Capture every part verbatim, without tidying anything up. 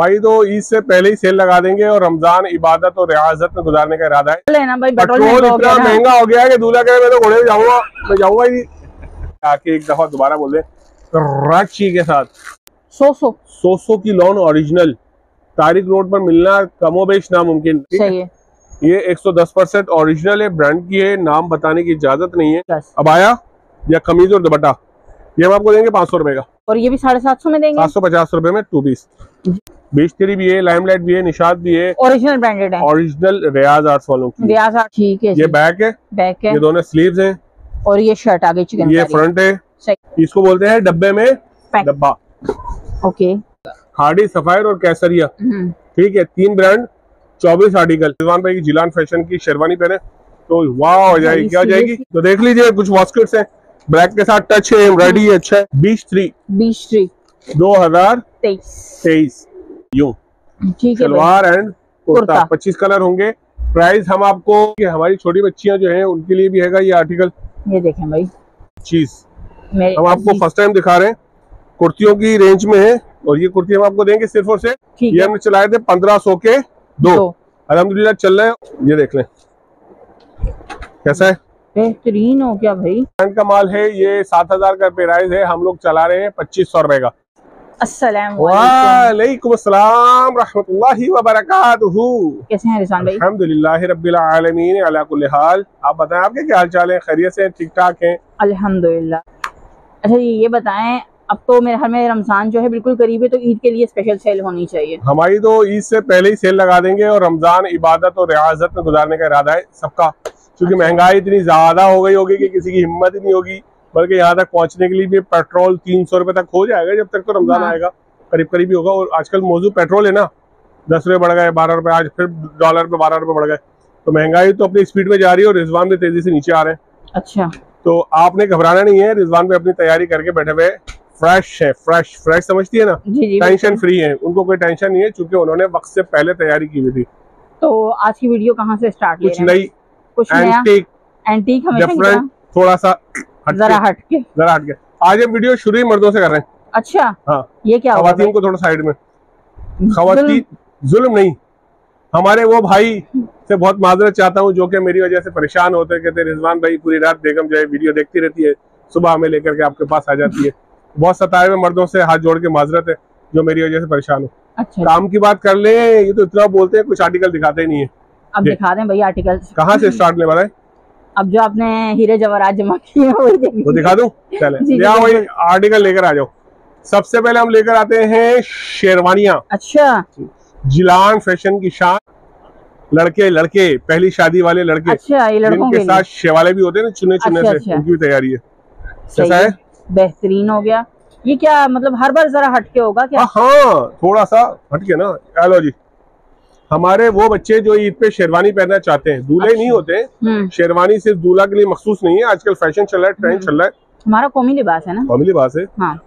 भाई तो ईद से पहले ही सेल लगा देंगे और रमजान इबादत और रियाजत में गुजारने का इरादा है। भाई पेट्रोल इतना महंगा हो गया है कि दूल्हा कहे मैं तो घोड़े पे जाऊंगा, मैं जाऊंगा ही आके एक दफा दोबारा बोल दे कराची के साथ। सो सो सो सो की लॉन ओरिजिनल तारिक रोड पर मिलना कमोबेश नामुमकिन। ये एक सौ दस परसेंट ओरिजिनल है, ब्रांड की है, नाम बताने की इजाजत नहीं है। अब आया या कमीज और दुपट्टा, ये हम आपको देंगे पाँच सौ रुपए का और ये भी साढ़े सात सौ में देंगे, सात सौ पचास रुपए में टू पीस। बीचतरी भी है, लाइम लाइट भी है, निशात भी है, ओरिजिनल ब्रांडेड है, ओरिजिनल रियाज आर्ट्स वालों की। रियाज आर्ट्स ठीक है। ये बैक है, बैक है, ये दोनों स्लीव्स हैं और ये शर्ट आगे चिकन, ये फ्रंट है। इसको बोलते हैं डब्बे में डब्बा। ओके, खाड़ी, सफायर और कैसरिया, ठीक है, तीन ब्रांड, चौबीस आर्टिकल। रिजवान भाई की जिलान फैशन की शेरवानी पहने तो वाह हो जाएगी, क्या जाएगी। तो देख लीजिए, कुछ वॉस्केट्स हैं ब्लैक के साथ, टच है, एम्ब्रॉयडरी अच्छा है। बीस थ्री बीस थ्री दो हजार तेईस तेईस यूं सलवार एंड कुर्ता, पच्चीस कलर होंगे। प्राइस हम आपको हमारी छोटी बच्चियां जो हैं उनके लिए भी है ये आर्टिकल। ये देखें भाई चीज हम आपको फर्स्ट टाइम दिखा रहे हैं, कुर्तियों की रेंज में है और ये कुर्ती हम आपको देंगे सिर्फ और सिर्फ, ये हमने चलाए थे पंद्रह सौ के दो, अल्हम्दुलिल्लाह चल रहे हैं। ये देख लें कैसा है, बेहतरीन हो क्या भाई। ब्रांड का माल है, ये सात हजार का प्राइस है, हम लोग चला रहे हैं पच्चीस सौ रुपए का। वालेकुम अस्सलाम रहमतुल्लाहि व बरकातहू। कैसे हैं रिज़वान भाई? अल्हम्दुलिल्लाह रब्बिल आलमीन अला कुल्ली हाल। आप बताएं आपके क्या हाल चाल है? खैरियत से, ठीक ठाक है अल्हम्दुलिल्लाह। अच्छा ये बताएं, अब तो मेरे हाल में रमजान जो है बिल्कुल करीब है, तो ईद के लिए स्पेशल सेल होनी चाहिए। हमारी तो ईद से पहले ही सेल लगा देंगे और रमजान इबादत और रियाजत में गुजारने का इरादा है सबका, क्योंकि महंगाई इतनी ज्यादा हो गई होगी कि किसी की हिम्मत ही नहीं होगी, बल्कि यहाँ तक पहुँचने के लिए भी पेट्रोल तीन सौ रुपए तक हो जाएगा, जब तक तो रमजान आएगा करीब करीब ही होगा। और आजकल मौजूद पेट्रोल है ना, दस रुपये बढ़ गए, बारह रुपए, आज फिर डॉलर पे बारह रुपए बढ़ गए, तो महंगाई तो अपनी स्पीड में जा रही है और रिजवान भी तेजी से नीचे आ रहे हैं। अच्छा, तो आपने घबराना नहीं है, रिजवान भी अपनी तैयारी करके बैठे हुए फ्रेश है, फ्रेश फ्रेश समझती है ना, टेंशन फ्री है, उनको कोई टेंशन नहीं है चूंकि उन्होंने वक्त से पहले तैयारी की हुई थी। तो आज की वीडियो कहाँ से स्टार्ट? कुछ नई, कुछ एंटीक, एंटीक डिफरेंट, थोड़ा सा जरा हटके, जरा हटके। आज हम वीडियो शुरू ही मर्दों से कर रहे हैं। अच्छा हाँ, ये क्या हुआ? खवातीन को थोड़ा साइड में, खवातीन जुल्म नहीं, हमारे वो भाई से बहुत माजरत चाहता हूँ जो कि मेरी वजह से परेशान होते, कहते रिजवान भाई पूरी रात बेगम जो है वीडियो देखती रहती है, सुबह हमें लेकर के आपके पास आ जाती है। बहुत सताए हुए मर्दों से हाथ जोड़ के माजरत है जो मेरी वजह से परेशान हो। काम की बात कर ले, ये तो इतना बोलते हैं, कुछ आर्टिकल दिखाते नहीं है। अब दिखा दें भाई आर्टिकल कहाँ से स्टार्ट होने वाला है? अब जो आपने हीरे जवाहरात जमा किए हैं वो दिखा दूं? चलें, या वही आर्टिकल लेकर आ जाओ। सबसे पहले हम लेकर आते हैं शेरवानियां। अच्छा, जिलान फैशन की शान, लड़के लड़के पहली शादी वाले लड़के, अच्छा, इनके साथ शेवाले भी होते हैं ना, चुने चुने अच्छा, से उनकी भी तैयारी है। कैसा है? बेहतरीन हो गया। ये क्या मतलब हर बार जरा हटके होगा क्या? हाँ थोड़ा सा हटके ना। हेलो जी, हमारे वो बच्चे जो ईद पे शेरवानी पहनना चाहते हैं, दूल्हे नहीं होते, शेरवानी सिर्फ दूल्हा के लिए मखसूस नहीं है, आजकल फैशन चल रहा है, ट्रेंड चल रहा है, हमारा कौमी लिबास है ना, कौमी लिबास है।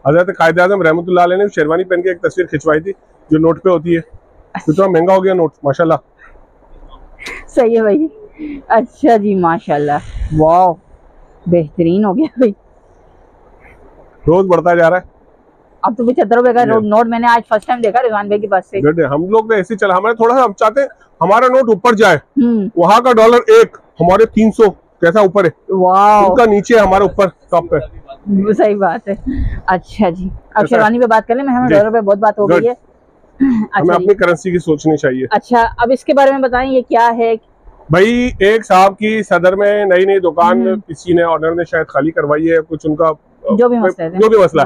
हजरत कायद आजम रहमतुल्लाह अलैह ने शेरवानी पहन के एक तस्वीर खिंचवाई थी जो नोट पे होती है, कितना महंगा हो गया नोट, माशाल्लाह। सही है भाई, अच्छा जी माशाल्लाह, वाओ बेहतरीन हो गया भाई, रोज बढ़ता जा रहा है। अब तो पचहत्तर रुपए का नोट मैंने आज फर्स्ट टाइम देखा रिजवान भाई के पास से। हम लोग तो ऐसे चला, हमारे थोड़ा सा हम चाहते हैं हमारा नोट ऊपर जाए, वहाँ का डॉलर एक, हमारे तीन सौ कैसा ऊपर है, उनका नीचे, हमारा ऊपर टॉप पे। सही बात है। अच्छा जी, अब शेरवानी पे बात कर लें, हमें डॉलर पे बहुत बात हो गई है, हमें अपनी करेंसी की सोचनी चाहिए। अच्छा, अब इसके बारे में बताएं ये क्या है? भाई एक साहब की सदर में नई नई दुकान किसी ने, ऑनर ने शायद खाली करवाई है, कुछ उनका जो भी जो भी मसला,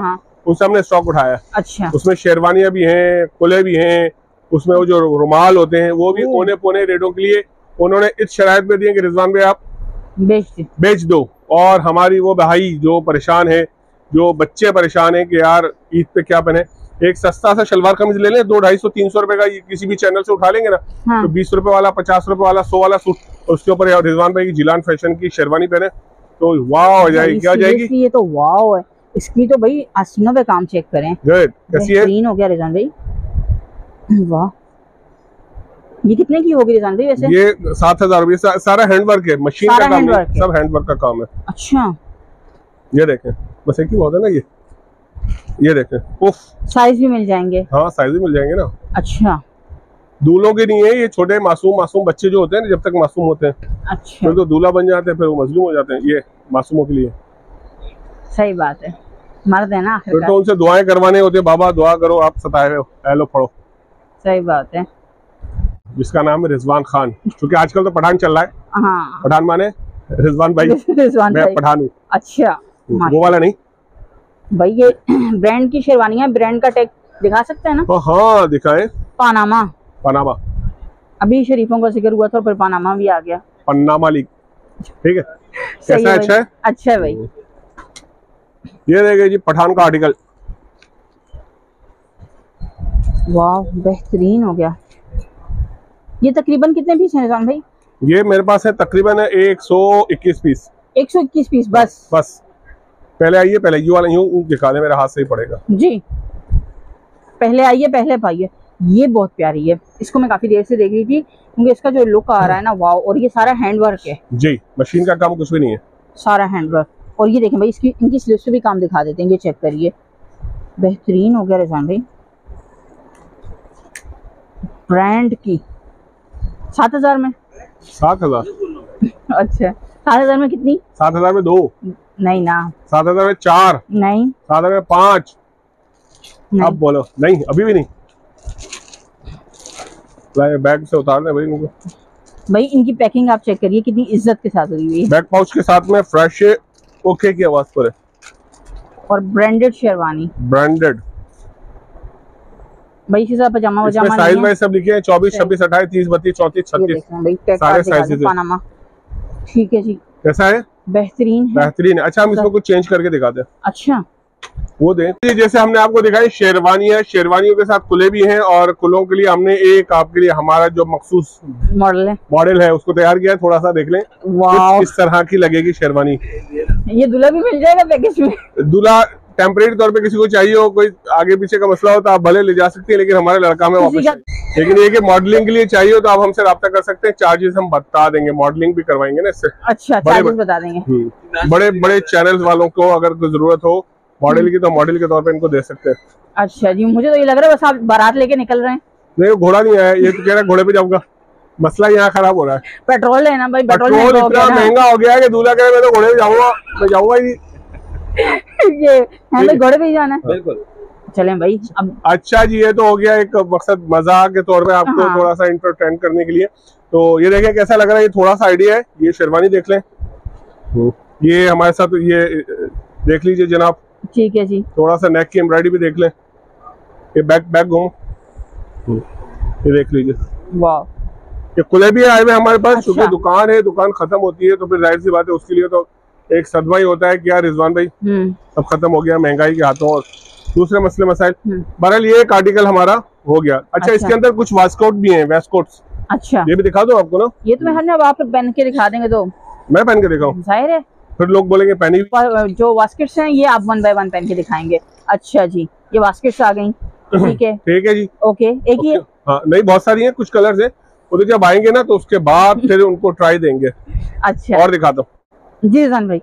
उससे हमने स्टॉक उठाया। अच्छा, उसमें शेरवानियां भी हैं, कुले भी हैं, उसमें वो जो रुमाल होते हैं वो भी कोने पोने रेटों के लिए उन्होंने इस शरायत में दिए कि रिजवान भाई आप बेच बेच दो। और हमारी वो भाई जो परेशान है, जो बच्चे परेशान हैं कि यार ईद पे क्या पहने, एक सस्ता सा शलवार कमीज ले लें, दो ढाई सौ तीन सौ रुपए का किसी भी चैनल से उठा लेंगे ना, हाँ। तो बीस रुपए वाला, पचास रुपए वाला, सौ वाला सूट, उसके ऊपर रिजवान भाई की जिलान फैशन की शेरवानी पहने तो वाह हो जाएगी, क्या जाएगी। ये तो वाह है, इसकी तो भाई आसनों पे काम चेक करें, बेहतरीन हो गया रिजवान भाई, वाह। ये कितने की होगी रिजवान भाई वैसे? ये सात हजार रुपये, सा, सारा हैंडवर्क है, मशीन का काम है, सब हैंडवर्क का काम है। अच्छा ये देखें, बस एक ही बहुत है ना, ये ये देखें साइज भी मिल जाएंगे। हाँ साइज भी मिल जाएंगे ना। अच्छा दूल्हों के नहीं है ये, छोटे मासूम मासूम बच्चे जो होते हैं जब तक मासूम होते हैं अच्छा फिर तो दूल्हा बन जाते हैं, फिर वो मजलूम हो जाते हैं, ये मासूमों के लिए। सही बात है, मर्द है ना, फिर तो उनसे दुआएं करवाने होते हैं, बाबा दुआ करो आप सताए हो फड़ो। सही बात है। जिसका नाम है रिजवान खान, क्योंकि आजकल तो पठान चल रहा है। हाँ। पठान माने रिजवान भाई, रिजवान मैं पठान हूँ। अच्छा वो वाला नहीं भाई, ये ब्रांड की शेरवानियां, ब्रांड का टैग दिखा सकते हैं ना? तो हाँ दिखाएं। पानामा, पानामा अभी शरीफों का जिक्र हुआ था, फिर पानामा भी आ गया, पन्नामा लीग। ठीक है कैसा है? अच्छा है, अच्छा है भाई। ये देखिए जी पठान का आर्टिकल, वाह बेहतरीन हो गया। ये तकरीबन कितने पीस हैं निशान भाई? ये मेरे पास है तकरीबन एक सौ इक्कीस पीस। एक सौ इक्कीस पीस बस बस। पहले आइए, पहले यू वाला यूं दिखा दे, मेरे हाथ से ही पड़ेगा जी। पहले आइए पहले पाइए। ये बहुत प्यारी है, इसको मैं काफी देर से देख रही थी क्योंकि इसका जो लुक आ रहा है ना, वाओ। और ये सारा हैंडवर्क है जी, मशीन का काम कुछ भी नहीं है, सारा हैंडवर्क। और ये देखें भाई इसकी, इनकी स्लीव्स पे भी काम दिखा देते हैं, ये चेक करिए, बेहतरीन हो गया रिजवान भाई। ब्रांड की सात हजार में, सात हजार अच्छा सात हजार में कितनी? सात हजार में दो नहीं ना, सात हजार में चार नहीं, सात हजार में पाँच अब बोलो नहीं, अभी भी नहीं। बैग से उतारने भाई इनको। भाई इनकी पैकिंग आप चेक करिए कितनी इज्जत के साथ हुई है, बैग पाउच के साथ में, फ्रेश ओके की आवाज पर है। और ब्रांडेड शेरवानी, ब्रांडेड भाई इसका पजामा वजामा साइज में सब लिखे हैं चौबीस छब्बीस अट्ठाईस तीस बत्तीस चौंतीस छत्तीस सारे साइज है। ठीक है जी, कैसा है? बेहतरीन है, बेहतरीन है। अच्छा हम इसमें कुछ चेंज करके दिखाते हैं। अच्छा वो दें, जैसे हमने आपको दिखाई शेरवानी है, शेरवानियों के साथ कुले भी हैं, और कुलों के लिए हमने एक आपके लिए हमारा जो मखसूस मॉडल है मॉडल है उसको तैयार किया है, थोड़ा सा देख लें किस तरह की लगेगी शेरवानी। ये दूल्हा भी मिल जाएगा पैकेज में? दूल्हा टेम्परेरी तौर पे किसी को चाहिए हो, कोई आगे पीछे का मसला हो तो आप भले ले जा सकते हैं, लेकिन हमारे लड़का में वापस। लेकिन ये कि मॉडलिंग के लिए चाहिए हो तो आप हमसे रब्ता कर सकते हैं, चार्जेस हम बता देंगे, मॉडलिंग भी करवाएंगे ना इससे। अच्छा चार्जेस बता देंगे। बड़े बड़े चैनल वालों को अगर कोई जरूरत हो मॉडल की तो मॉडल के तौर पर इनको दे सकते हैं। अच्छा जी, मुझे तो ये लग रहा है बस आप बारात लेके निकल रहे हैं। नहीं घोड़ा नहीं आया, ये तो कह रहा है घोड़े पे जाऊंगा, मसला यहाँ खराब हो रहा है। पेट्रोल है ना भाई, पेट्रोल इतना महंगा हो गया है कि दूल्हा कह रहा है मैं तो घोड़े पे जाऊंगा, मैं जाऊंगा ही ये हमें घोड़े पे ही जाना है बिल्कुल। चलें भाई अब। अच्छा जी ये तो हो गया एक मकसद मजाक के तौर पे आपको हाँ। थोड़ा सा इंटरटेन करने के लिए। तो ये देखिए कैसा लग रहा है, ये थोड़ा सा आइडिया है। ये शेरवानी देख लें, ये हमारे साथ ये देख लीजिए जनाब। ठीक है जी, थोड़ा सा नेक की एम्ब्रॉयडरी भी देख लें। ये बैक बैक घूम, ये देख लीजिए। वाह, ये खुले भी आए हुए हमारे पास क्योंकि दुकान है, दुकान खत्म होती है तो फिर जाहिर सी बात है उसके लिए तो एक सदमा ही होता है कि यार रिजवान भाई सब खत्म हो गया महंगाई के हाथों और दूसरे मसले मसाइल। बहरहाल ये एक आर्टिकल हमारा हो गया। अच्छा, अच्छा। इसके अंदर कुछ वाइस्कोट भी हैं, वेस्टकोट्स। अच्छा ये भी दिखा दो आपको ना, ये तो मैं हमने आप पहन के दिखा देंगे। तो मैं पहन के दिखाऊं? जाहिर है फिर लोग बोलेंगे पहनी। जो वास्केट्स हैं ये आप वन बाय वन पहन के दिखाएंगे। अच्छा जी, ये वास्केट्स आ गई। ठीक है, ठीक है जी, ओके। एक ही नहीं, बहुत सारी है, कुछ कलर्स है। वो जब आएंगे ना तो उसके बाद फिर उनको ट्राई देंगे। अच्छा और दिखाता हूँ जी रिजवान भाई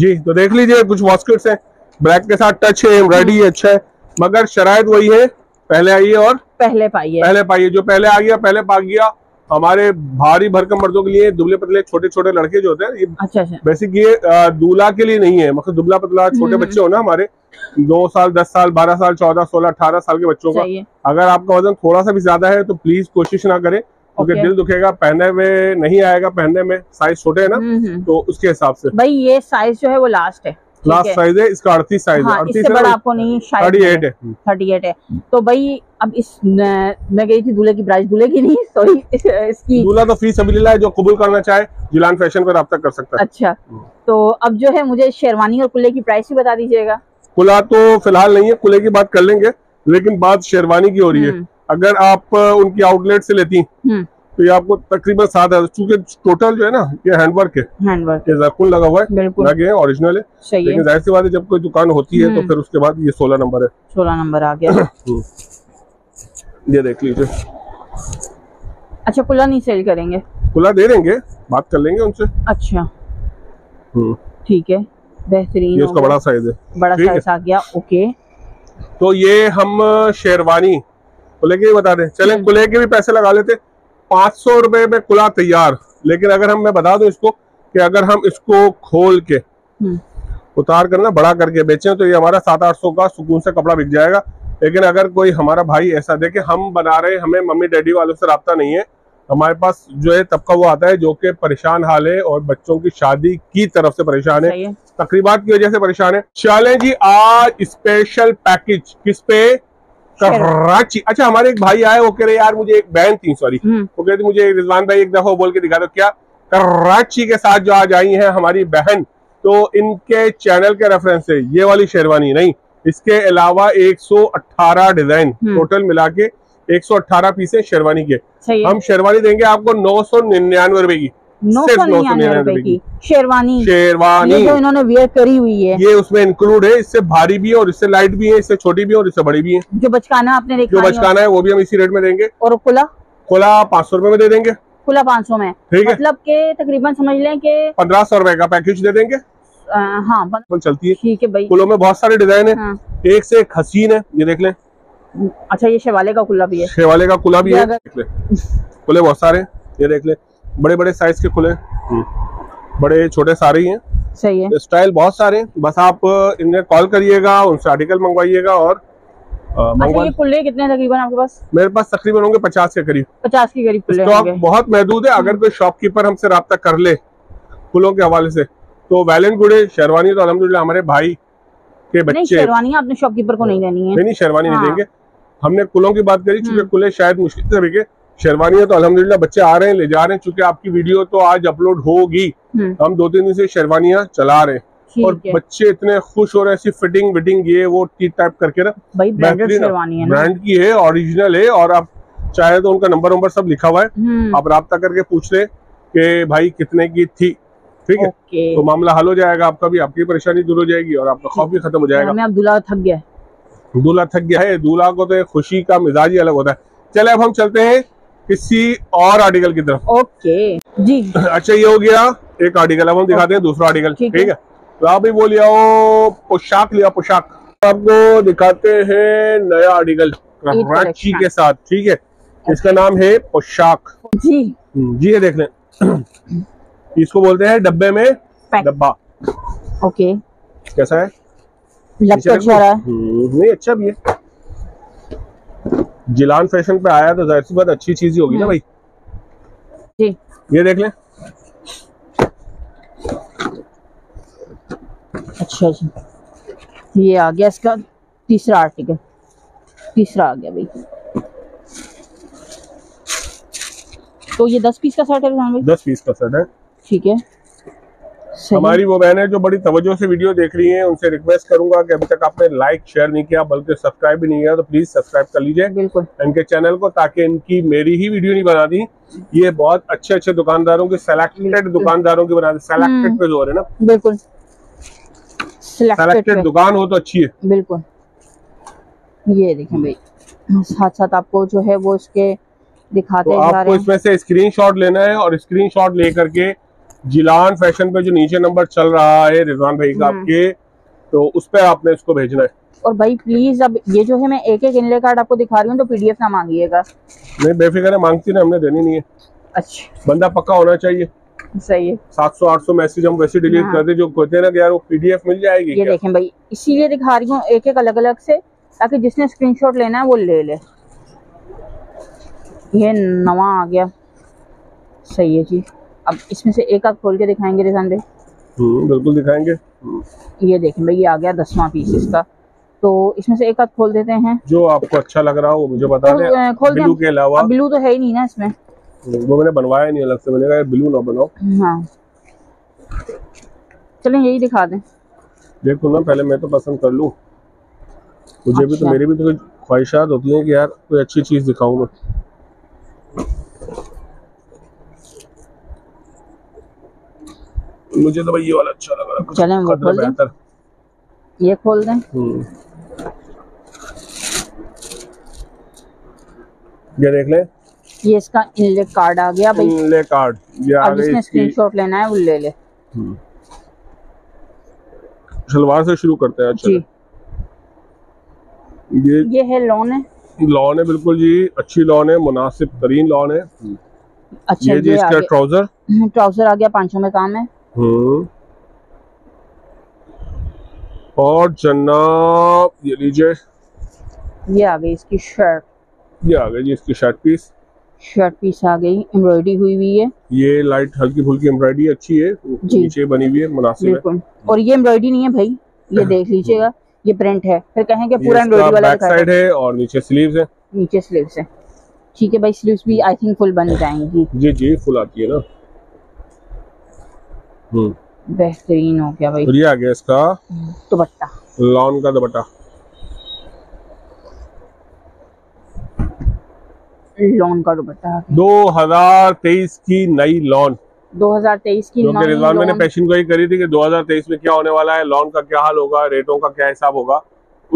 जी। तो देख लीजिए कुछ वास्केट्स हैं, ब्लैक के साथ टच है, एम्ब्रॉयडरी अच्छा है, मगर शरायत वही है पहले आइए और पहले पाइए। पहले पाइए, जो पहले आ गया पहले पा गया। हमारे भारी भरकम मर्दों के लिए, दुबले पतले छोटे छोटे लड़के जो होते हैं ये अच्छा अच्छा। बेसिक ये दूल्हा के लिए नहीं है, मतलब दुबला पतला छोटे बच्चे हो ना हमारे, दो साल दस साल बारह साल चौदह सोलह अठारह साल के बच्चों का अगर आपका वजन थोड़ा सा भी ज्यादा है तो प्लीज कोशिश ना करें क्योंकि okay. दिल दुखेगा, पहने में नहीं आएगा, पहनने में साइज छोटे है ना तो उसके हिसाब से भाई ये साइज जो है वो लास्ट है, लास्ट साइज है इसका। अड़तीस साइज हाँ, है, इससे बड़ा आपको नहीं, थर्टी एट है, थर्टी एट है। तो भाई अब इस मैं गई थी दूल्हे की प्राइस, दूल्हे की नहीं सॉरी इसकी, दूल्हा तो फीस अभी है, जो कबूल करना चाहे जिलान फैशन पर रब्ता कर सकता है। अच्छा तो अब जो है मुझे शेरवानी और कुल्ले की प्राइस भी बता दीजिएगा। कुल्ला तो फिलहाल नहीं है, कुल्ले की बात कर लेंगे, लेकिन बात शेरवानी की हो रही है। अगर आप उनकी आउटलेट से लेती तो ये आपको तकरीबन सात हजार, चूंकि टोटल जो है ना ये हैंडवर्क है, हैंडवर्क जरकुल लगा हुआ है, लगे ओरिजिनल है, है। लेकिन जाहिर सी बात है जब कोई दुकान होती है तो फिर उसके बाद ये सोलह नंबर है, सोलह नंबर आ गया। ये देख लीजिए। अच्छा कुल्ला नहीं सेल करेंगे? कुल्ला दे देंगे, बात कर लेंगे उनसे। अच्छा ठीक है, बेहतरीन, बड़ा साइज है, बड़ा साइज आ गया। ओके तो ये हम शेरवानी कुले के बता दें, चलें कुले के भी पैसे लगा लेते, पाँच सौ रुपये में कुला तैयार। लेकिन अगर हम मैं बता दूं इसको कि अगर हम इसको खोल के उतार कर ना बड़ा करके बेचें तो ये हमारा सात आठ सौ का सुकून से कपड़ा बिक जाएगा। लेकिन अगर कोई हमारा भाई ऐसा देखे हम बना रहे हैं, हमें मम्मी डैडी वालों से राब्ता नहीं है, हमारे पास जो है तबका वो आता है जो कि परेशान हाल है और बच्चों की शादी की तरफ से परेशान है, तकरीबात की वजह से परेशान है। चले जी आज स्पेशल पैकेज किस पे? कराची। अच्छा हमारे एक भाई आए वो कह रहे यार मुझे एक बहन थी सॉरी वो कहते मुझे रिजवान भाई एक दफा बोल के दिखा दो क्या कराची के साथ जो आज आई है हमारी बहन, तो इनके चैनल के रेफरेंस से ये वाली शेरवानी नहीं, इसके अलावा एक सौ अट्ठारह डिजाइन टोटल मिला के एक सौ अठारह पीसे शेरवानी के हम शेरवानी देंगे आपको नौ सौ निन्यानवे रुपए की, सिर्फ नौ सौ निन्यानवे रुपए की शेरवानी। शेरवानी जो इन्होंने वेयर करी हुई है ये उसमें इंक्लूड है, इससे भारी भी है और इससे लाइट भी है, इससे छोटी भी है और इससे बड़ी भी है। जो बचकाना आपने जो बचकाना है वो भी हम इसी रेट में देंगे। और खुला खुला पाँच सौ रुपए में दे देंगे, खुला पाँच सौ में, ठीक है, मतलब के तकरीबन समझ लें कि पंद्रह सौ रुपए का पैकेज दे देंगे। हाँ चलती है, ठीक है भाई। खुलों में बहुत सारे डिजाइन है, एक से एक हसीन है, ये देख लें। अच्छा ये शेवाले का कुला भी है, शेवाले का कुला भी है, खुले बहुत सारे ये देख ले, बड़े बड़े साइज के खुले, बड़े छोटे सारे ही हैं, सही है, स्टाइल बहुत सारे। बस आप इन्हें कॉल करिएगा, उनसे आर्टिकल मंगवाइएगा। और अच्छा ये खुले कितने तकरीबन आपके पास? मेरे पास तकरीबन होंगे पचास के करीब, पचास के करीब खुले होंगे। बहुत महदूद है, अगर कोई शॉपकीपर हमसे रब्ता कर ले खुलों के हवाले से तो वेल एंड गुड है। शेरवानी तो अलहमदुलिल्लाह हमारे भाई के बच्चे, शेरवानी आपने शॉपकीपर को नहीं देनी है, नहीं शेरवानी नहीं देंगे। हमने कुलों की बात करी चूंकि कुले शायद मुश्किल से बिके, शेरवानियां तो अल्हम्दुलिल्लाह बच्चे आ रहे हैं ले जा रहे हैं। चूंकि आपकी वीडियो तो आज अपलोड होगी, हम दो तीन दिन से शेरवानियां चला रहे हैं और बच्चे इतने खुश हो रहे हैं, ऐसी फिटिंग विटिंग ये वो टी टाइप करके ना, ब्रांड की है, ओरिजिनल है। और आप चाहे तो उनका नंबर वंबर सब लिखा हुआ है, आप राब्ता करके पूछ ले कि भाई कितने की थी, ठीक है, तो मामला हल हो जाएगा आपका भी, आपकी परेशानी दूर हो जाएगी और आपका खौफ भी खत्म हो जाएगा। दूल्हा थक गया है, दूल्हा थक गया है, दूल्हा को तो खुशी का मिजाज ही अलग होता है। चले अब हम चलते हैं किसी और आर्टिकल की तरफ। ओके जी। अच्छा ये हो गया एक आर्टिकल, अब हम दिखाते हैं दूसरा आर्टिकल, ठीक है, है? तो आप भी वो लिया हो पोशाक, लिया पोशाक, आपको दिखाते हैं नया आर्टिकल कराची के साथ, ठीक है, इसका नाम है पोशाक जी। जी ये देख लें, इसको बोलते हैं डब्बे में डब्बा। ओके कैसा है? लगता अच्छा रहा है, नहीं अच्छा भी है, जिलान फैशन पे आया तो जाहिर सी बात अच्छी चीज ही होगी ना भाई। जी ये देख लें, अच्छा जी ये आ गया इसका तीसरा आर्टिकल, तीसरा आ गया भाई। तो ये दस पीस का सेट है, दस पीस का सेट है, ठीक है। हमारी वो बहन है जो बड़ी तवज्जो से वीडियो देख रही हैं, उनसे रिक्वेस्ट करूंगा कि अभी तक आपने लाइक शेयर नहीं किया बल्कि सब्सक्राइब भी नहीं किया तो प्लीज सब्सक्राइब कर लीजिए बिल्कुल इनके चैनल को, ताकि इनकी मेरी ही वीडियो नहीं बना दी, ये बहुत अच्छे अच्छे दुकानदारों के सेलेक्टेड दुकानदारों की बना दी, सेलेक्टेड पे जोर है ना, बिल्कुल सेलेक्टेड दुकान हो तो अच्छी है, बिल्कुल। ये देखें भाई, साथ साथ आपको जो है वो इसके दिखाते हैं, आपको इसमें से स्क्रीनशॉट लेना है और स्क्रीनशॉट लेकर के जिलान फैशन पे जो नीचे नंबर चल रहा है रिजवान भाई का आपके, तो उस पर आपने इसको भेजना है। और भाई प्लीज अब ये जो है मैं एक एक इनले कार्ड आपको दिखा रही हूँ, तो पीडीएफ ना मांगिएगा, नहीं बेफिक्र है, मांगती ना हमने देनी नहीं है। अच्छा बंदा पक्का होना चाहिए, सही है। सात सौ आठ सौ मैसेज हम वैसे डिलीट करते जो कहते हैं ना यार वो पीडीएफ मिल जाएगी। ये देखें भाई, इसीलिए दिखा रही हूँ एक एक अलग अलग से, ताकि जिसने स्क्रीनशॉट लेना है वो ले ले। ये नवा आ गया, सही है जी। अब इसमें से एक आप खोल के दिखाएंगे रिजवान भाई? बिल्कुल दिखाएंगे। ये देखें भाई, ये आ गया दसवां पीस इसका, तो इसमें से एक आप खोल देते हैं जो आपको अच्छा लग रहा हो मुझे बता दें। ब्लू के अलावा ब्लू तो है ही नहीं ना इसमें, वो मैंने बनवाया नहीं अलग से, मैंने कहा ब्लू ना बनाओ। हाँ चलें यही दिखा दें, देखो ना पहले मैं तो पसंद कर लूँ, मुझे भी तो मेरी भी तो ख्वाहिशात होती है कि यार कोई अच्छी चीज़ दिखाऊँ मैं। मुझे तो भाई ये वाला अच्छा लग रहा है, चलें वो खोल दें, ये खोल दें। ये देख ले, ये इसका इनले कार्ड आ गया भाई, इनले कार्ड ये आ गया, जिसने स्क्रीनशॉट लेना है वो ले ले। सलवार से शुरू करते हैं, अच्छा जी। ये ये है लॉन है, लॉन है बिल्कुल जी, अच्छी लॉन है, मुनासिब तरीन लॉन है। अच्छा ये जी इसका ट्राउजर, ट्राउजर आ गया पाँच सौ में काम है। और जनाब ये लीजिए, ये आ गई इसकी शर्ट, ये आ गई जी इसकी शर्ट पीस, शर्ट पीस आ गई, एम्ब्रॉयडरी हुई हुई है, ये लाइट हल्की फुल्की एम्ब्रॉयडरी अच्छी है, नीचे बनी हुई है, मुनासिब है। और ये एम्ब्रॉयडरी नहीं है भाई, ये देख लीजिएगा, ये प्रिंट है, फिर कहेंगे पूरा एम्ब्रॉयडरी वाला बैक साइड है और नीचे स्लीव्स है, नीचे स्लीव्स है। ठीक है भाई, स्लीव्स भी आई थिंक फुल बन जाएंगी। जी जी फुल आती है ना। हम्म, बेहतरीन हो गया भाई। और ये आ गया इसका दुपट्टा, लॉन का दुपट्टा, लॉन का दुपट्टा दो हज़ार तेईस की नई लॉन, दो हज़ार तेईस की नई। रिजवान मैंने पेशन को ही करी थी कि दो हज़ार तेईस में क्या होने वाला है, लॉन का क्या हाल होगा, रेटों का क्या हिसाब होगा,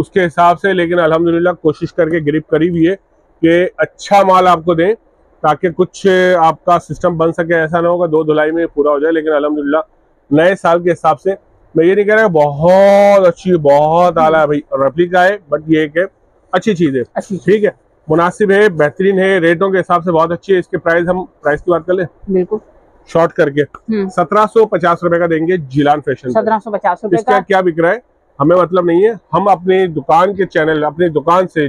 उसके हिसाब से लेकिन अल्हम्दुलिल्लाह कोशिश करके ग्रिप करी भी है कि अच्छा माल आपको दें ताकि कुछ आपका सिस्टम बन सके, ऐसा ना होगा दो धुलाई में पूरा हो जाए। लेकिन अल्हम्दुलिल्लाह नए साल के हिसाब से मैं ये नहीं कह रहा बहुत अच्छी बहुत आला भाई रेप्लिका है, बट ये एक अच्छी चीज़ है, ठीक है, मुनासिब है, बेहतरीन है, रेटों के हिसाब से बहुत अच्छी है। इसके प्राइस, हम प्राइस की बात कर ले बिल्कुल शॉर्ट करके, सत्रह सौ पचास रुपए का देंगे जिलान फैशन, सत्रह सौ पचास रुपए। इसका क्या बिक रहा है हमें मतलब नहीं है, हम अपने दुकान के चैनल, अपनी दुकान से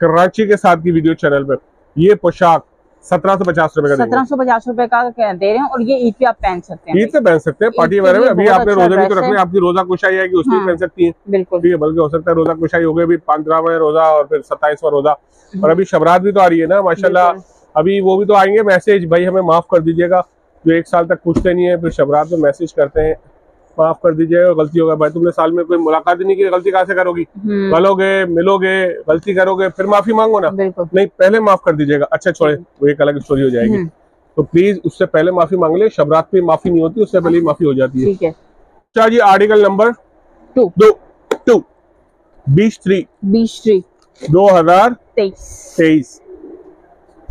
कराची के साथ की वीडियो चैनल पर ये पोशाक सत्रह सौ पचास रुपए का, सत्रह सौ पचास रुपए का दे रहे हैं। और ये ईद पे आप पहन सकते हैं, ईद पे पहन सकते हैं, पार्टी वगैरह में। अभी आपने रोजा भी तो रखना है, आपकी रोजा कुशाई है कि उसमें पहन सकती है, बिल्कुल ठीक है। बल्कि हो सकता है रोजा कुशाई हो गई अभी पंद्रहवां रोजा और फिर सत्ताईसवां रोजा, और अभी शबरात भी तो आ रही है ना माशाल्लाह, अभी वो भी तो आएंगे मैसेज। भाई हमें माफ कर दीजिएगा जो एक साल तक पूछते नहीं है, फिर शबरात में मैसेज करते हैं, माफ कर दीजिएगा गलती होगा। भाई तुमने साल में कोई मुलाकात ही नहीं की, गलती कहाँ से करोगी, गलोगे मिलोगे गलती करोगे फिर माफी मांगो ना, नहीं पहले माफ कर दीजिएगा। अच्छा छोड़े वो एक अलग स्टोरी हो जाएगी, तो प्लीज उससे पहले माफी मांग ले, शबरात पे माफी नहीं होती, उससे पहले माफी हो जाती है। ठीक है, अच्छा जी आर्टिकल नंबर टू टू बीस थ्री बीस थ्री, दो हजार तेईस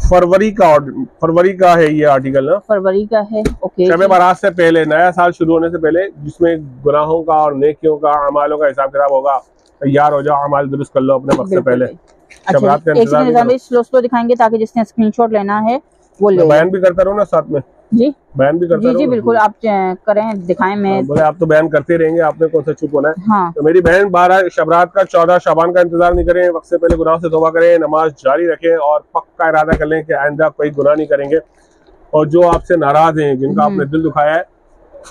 फरवरी का ऑर्डर, फरवरी का है ये आर्टिकल ना, फरवरी का है। ओके, शब बारात से पहले, नया साल शुरू होने से पहले, जिसमें गुनाहों का और नेकियों का अमालों का हिसाब किताब होगा, तैयार हो जाओ, अमाल दुरुस्त कर लो अपने वक्त से पहले। शबरात का इंतजार स्लो स्लो दिखाएंगे ताकि जिसने स्क्रीनशॉट लेना है वो ले। बयान भी करता रहो ना साथ में जी, बयान भी करता रहो। जी जी बिल्कुल आप करें, दिखाएं। मैं बोले आप तो बयान करते रहेंगे, आपने कौन सा चुप होना है। हाँ। तो मेरी बहन बारह शबरात का चौदह शाबान का इंतजार नहीं करें, वक्त से पहले गुनाह से तौबा करें, नमाज जारी रखें और पक्का इरादा कर लें कि आइंदा कोई गुनाह नहीं करेंगे। और जो आपसे नाराज हैं, जिनका आपने दिल दुखाया है,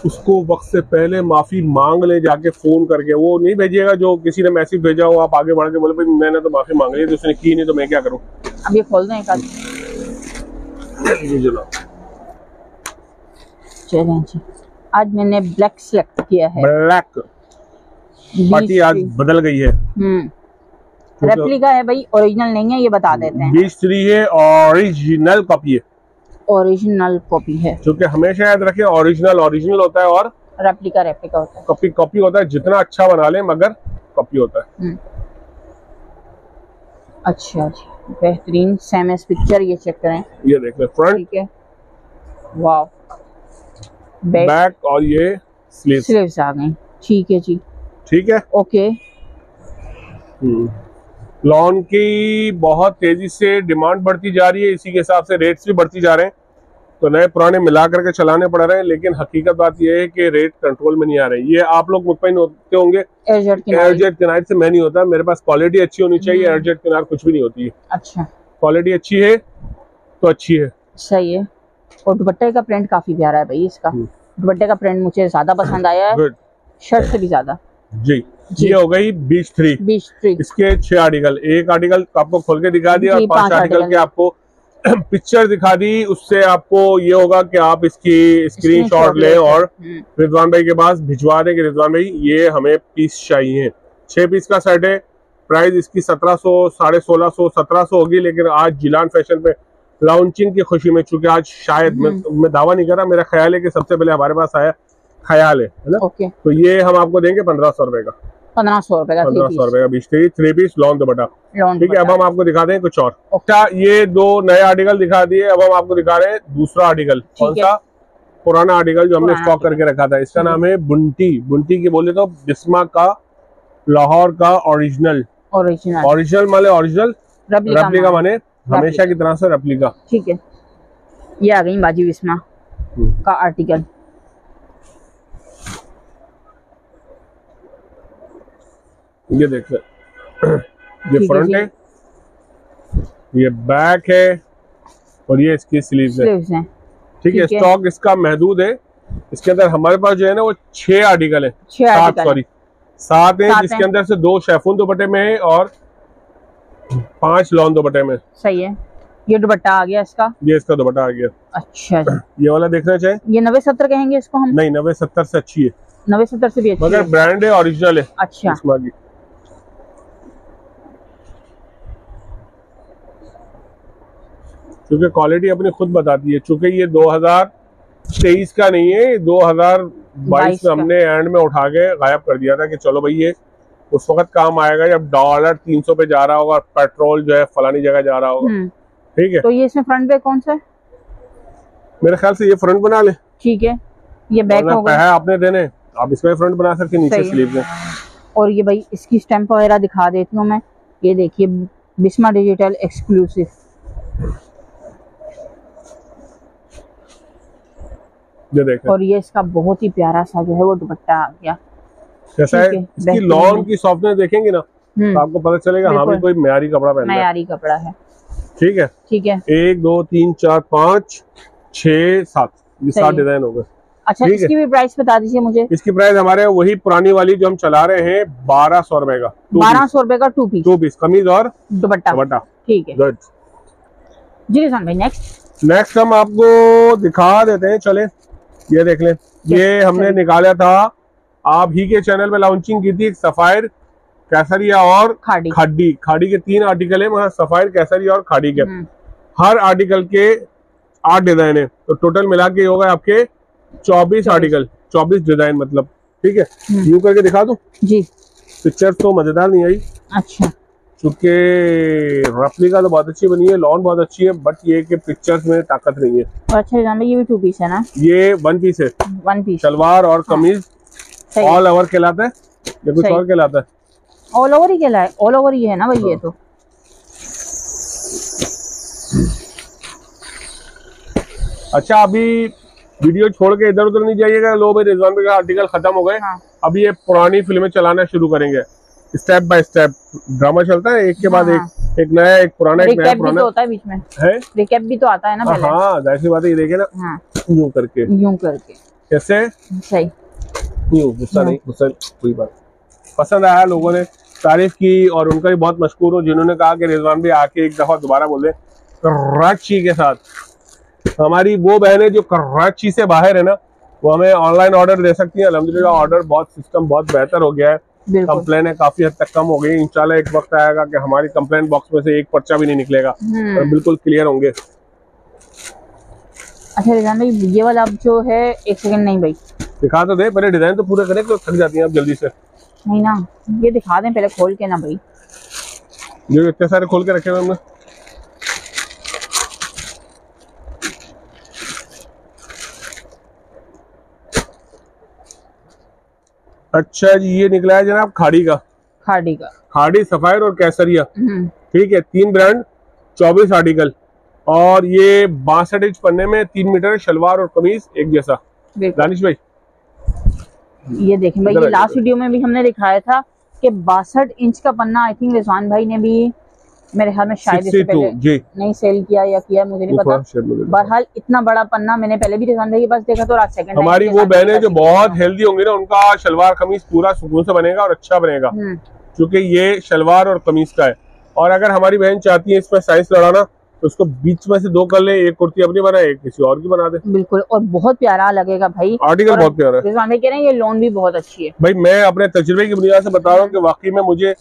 उसको वक्त से पहले माफी मांग ले जाके फोन करके। वो नहीं भेजिएगा जो किसी ने मैसेज भेजा हो, आप आगे बढ़ के बोले भाई मैंने तो माफी मांग ली तो उसने की नहीं तो मैं क्या करूँ। अब ये खोल दें। आज मैंने ब्लैक सिलेक्ट किया है, ब्लैक पार्टी आज बदल गई है। हम्म, रेप्लिका है भाई, ओरिजिनल नहीं है, ये बता देते हैं। बीस थ्री है, ओरिजिनल कॉपी है, ओरिजिनल कॉपी है, क्योंकि हमेशा याद रखें ओरिजिनल ओरिजिनल होता है और रेप्लिका रेप्लिका होता है, कॉपी कॉपी होता है। जितना अच्छा बना ले मगर कॉपी होता है। अच्छा अच्छा, बेहतरीन सेम एज पिक्चर। ये चेक करें, ये देख ले फ्रंट, ठीक है, वाह, बैक और ये स्लीव्स, स्लीव्स आ गई। ठीक है जी, ठीक है ओके। लॉन की बहुत तेजी से डिमांड बढ़ती जा रही है, इसी के हिसाब से रेट्स भी बढ़ती जा रहे हैं, तो नए पुराने मिला करके चलाने पड़ रहे हैं। लेकिन हकीकत बात यह है कि रेट कंट्रोल में नहीं आ रहे। ये आप लोग मुतमिन होते होंगे एयरजेट किनार से, मैं नहीं होता, मेरे पास क्वालिटी अच्छी होनी चाहिए, एयरजेट किनार कुछ भी नहीं होती है। अच्छा, क्वालिटी अच्छी है तो अच्छी है, सही है। और दुपट्टे का प्रिंट काफी प्यारा है भाई, इसका दुपट्टे का प्रिंट मुझे ज्यादा पसंद आया है, शर्ट से भी ज्यादा। जी, जी ये हो गई बीस थ्री बीस थ्री। इसके छह आर्टिकल, एक आर्टिकल आपको खोल के दिखा दिया और पांच आर्टिकल के आपको पिक्चर दिखा दी। उससे आपको ये होगा कि आप इसकी स्क्रीनशॉट लें और रिजवान भाई के पास भिजवा दें कि रिजवान भाई ये हमें पीस चाहिए। छह पीस का सेट है, प्राइस इसकी सत्रह सौ साढ़े सोलह सौ सत्रह सौ होगी। लेकिन आज जिलान फैशन पे लॉन्चिंग की खुशी में, चूंकि आज शायद मैं, मैं दावा नहीं कर रहा, मेरा ख्याल है कि सबसे पहले हमारे पास आया ख्याल है, है ना? ओके। तो ये हम आपको देंगे पंद्रह सौ रुपए का, पंद्रह सौ रुपए का, पंद्रह सौ रुपए का बीस थ्री पीस लॉन दुपट्टा। ठीक है, अब हम आपको दिखा दें कुछ और। अच्छा, ये दो नए आर्टिकल दिखा दिए, अब हम आपको दिखा रहे हैं दूसरा आर्टिकल, कौन सा पुराना आर्टिकल जो हमने स्टॉक करके रखा था। इसका नाम है बुंटी। बुंटी की बोले तो बिस्मा का लाहौर का ओरिजिनल ओरिजिनल ओरिजिनल माले ओरिजिनल रेप्लिका माने हमेशा की तरह से रेप्लिका। ठीक है, ये आ गई बाजी बिस्मा का आर्टिकल। ये देखिए, ये फ्रंट है, ये बैक है और ये इसकी स्लीव्स है। ठीक है, स्टॉक इसका महदूद है। इसके अंदर हमारे पास जो है ना वो छह आर्टिकल है, सात सॉरी सात है, जिसके अंदर से दो शेफून दुपट्टे में है और पांच लॉन दुपट्टे में। सही है, ये दुपट्टा आ गया इसका, ये इसका दुपट्टा आ गया। अच्छा जी, ये वाला देखना चाहिए। ये नब्बे सत्तर कहेंगे इसको हम? नहीं, नब्बे सत्तर से अच्छी है, नब्बे सत्तर से भी अच्छी, मगर ब्रांड है, ओरिजिनल है। अच्छा, क्योंकि क्वालिटी अपनी खुद बताती है, चूंकि ये दो हज़ार तेईस का नहीं है, दो हज़ार बाईस में हमने एंड में उठा के गायब कर दिया था कि चलो भाई ये उस वक्त काम आएगा जब डॉलर तीन सौ पे जा रहा होगा, पेट्रोल जो है फलानी जगह जा रहा होगा। ठीक है, तो ये इसमें फ्रंट पे कौन सा है? मेरे ख्याल से ये फ्रंट बना ले। ठीक है, ये बैक होगा, आपने देने आप इसमें फ्रंट बना सकते नीचे स्लीव में। और ये भाई इसकी स्टैंप वगैरह दिखा देती हूँ मैं, ये देखिए बिस्मा डिजिटल एक्सक्लूसिव। और ये इसका बहुत ही प्यारा सा जो है वो दुपट्टा आ गया। कैसा है इसकी लॉन की सॉफ्टनेस देखेंगे ना तो आपको पता चलेगा हाँ भी कोई मयारी कपड़ा पहना है, मयारी कपड़ा है। ठीक है, ठीक है, एक दो तीन चार पाँच छह सात, ये सात डिजाइन हो गए। अच्छा, इसकी भी प्राइस बता दीजिए मुझे। इसकी प्राइस हमारे वही पुरानी वाली जो हम चला रहे हैं बारह सौ रुपए का, बारह सौ रुपए का टू पीस, टू पीस कमीज और दुपट्टा दुपट्टा। ठीक है जी रिज़वान भाई, नेक्स्ट नेक्स्ट हम आपको दिखा देते हैं। चले ये देख लें, ये हमने निकाला था, आप ही के चैनल पे लॉन्चिंग की थी, सफायर कैसरिया और खाड़ी खाड़ी खाड़ी के तीन आर्टिकल है, वहाँ सफायर कैसरिया और खाड़ी के हर आर्टिकल के आठ डिजाइन है, तो टोटल मिला के हो गए आपके चौबीस आर्टिकल, चौबीस डिजाइन मतलब। ठीक है, यू करके दिखा दो जी, पिक्चर तो मजेदार नहीं आई। अच्छा, चूंकि रेप्लिका तो बहुत अच्छी बनी है, लॉन बहुत अच्छी है, बट ये कि पिक्चर्स में ताकत नहीं है। अच्छा, ये भी टू पीस है ना? ये वन पीस है, वन पीस सलवार और कमीज, ऑल ओवर कहलाता है या कुछ और कहलाता है? ऑल ओवर ही कहला है, ऑल ओवर ही है ना भाई। हाँ। ये तो अच्छा, अभी वीडियो छोड़ के इधर उधर नहीं जाइएगा। लो भाई, रिज़वान भाई का आर्टिकल खत्म हो गए। अभी ये पुरानी फिल्में चलाना शुरू करेंगे, स्टेप बाय स्टेप ड्रामा चलता है, एक के बाद एक, एक नया, एक पुराना, एक नया पुराना, तो होता है बीच में है रिकैप भी तो आता है ना पहले। हाँ, जाहिर सी बात है, ये देखे ना यूं करके, यूं करके कैसे सही, यूं गुस्सा नहीं, गुस्सा कोई बात। पसंद आया, लोगों ने तारीफ की और उनका भी बहुत मशकूर हूँ जिन्होंने कहा कि रिज़वान भी आके एक दफा दोबारा बोले कराची के साथ। हमारी वो बहनें जो कराची से बाहर है ना वो हमें ऑनलाइन ऑर्डर दे सकती है। अलहमदुलिल्लाह ऑर्डर बहुत सिस्टम बहुत बेहतर हो गया है, कंप्लेन है काफी हद तक कम हो गई। इंशाल्लाह एक वक्त आएगा कि हमारी कंप्लेन बॉक्स में से एक पर्चा भी नहीं निकलेगा और बिल्कुल क्लियर होंगे। अच्छा रिज़वान भाई, ये वाला आप जो है, एक सेकंड नहीं भाई दिखा तो दे पहले, डिजाइन तो पूरा करें, थक जाती हैं आप जल्दी से। नहीं ना, ये दिखा दें पहले खोल के ना भाई, ये इतने सारे खोल के रखे हुए हमने। अच्छा जी, ये निकला है जनाब खाड़ी का, खाड़ी का, खाड़ी सफायर और कैसरिया। ठीक है, तीन ब्रांड, चौबीस आर्टिकल और ये बासठ इंच पन्ने में, तीन मीटर शलवार और कमीज एक जैसा। दानिश भाई ये देखें भाई, ये लास्ट वीडियो में भी हमने दिखाया था कि बासठ इंच का पन्ना आई थिंक रिज़वान भाई ने भी मेरे ख्याल में शायद इससे पहले नहीं सेल किया या किया, मुझे नहीं पता। बहरहाल इतना बड़ा पन्ना मैंने पहले भी रिज़वान भाई के पास देखा था। और आज सेकंड हमारी वो बहनें जो बहुत हेल्दी होंगी ना, उनका शलवार कमीज पूरा सुकून से बनेगा और अच्छा बनेगा, क्योंकि ये शलवार और कमीज का है। और अगर हमारी बहन चाहती है इसमें साइज लड़ाना तो उसको बीच में से दो कर ले, एक कुर्ती अपनी बनाए, एक किसी और की बना दे। बिल्कुल, और बहुत प्यारा लगेगा भाई, आर्टिकल बहुत प्यारा है। रिज़वान भाई कह रहे हैं ये लॉन भी बहुत अच्छी है। भाई मैं अपने तजुर्बे की बुनियाद से बता रहा हूँ कि वाकई में मुझे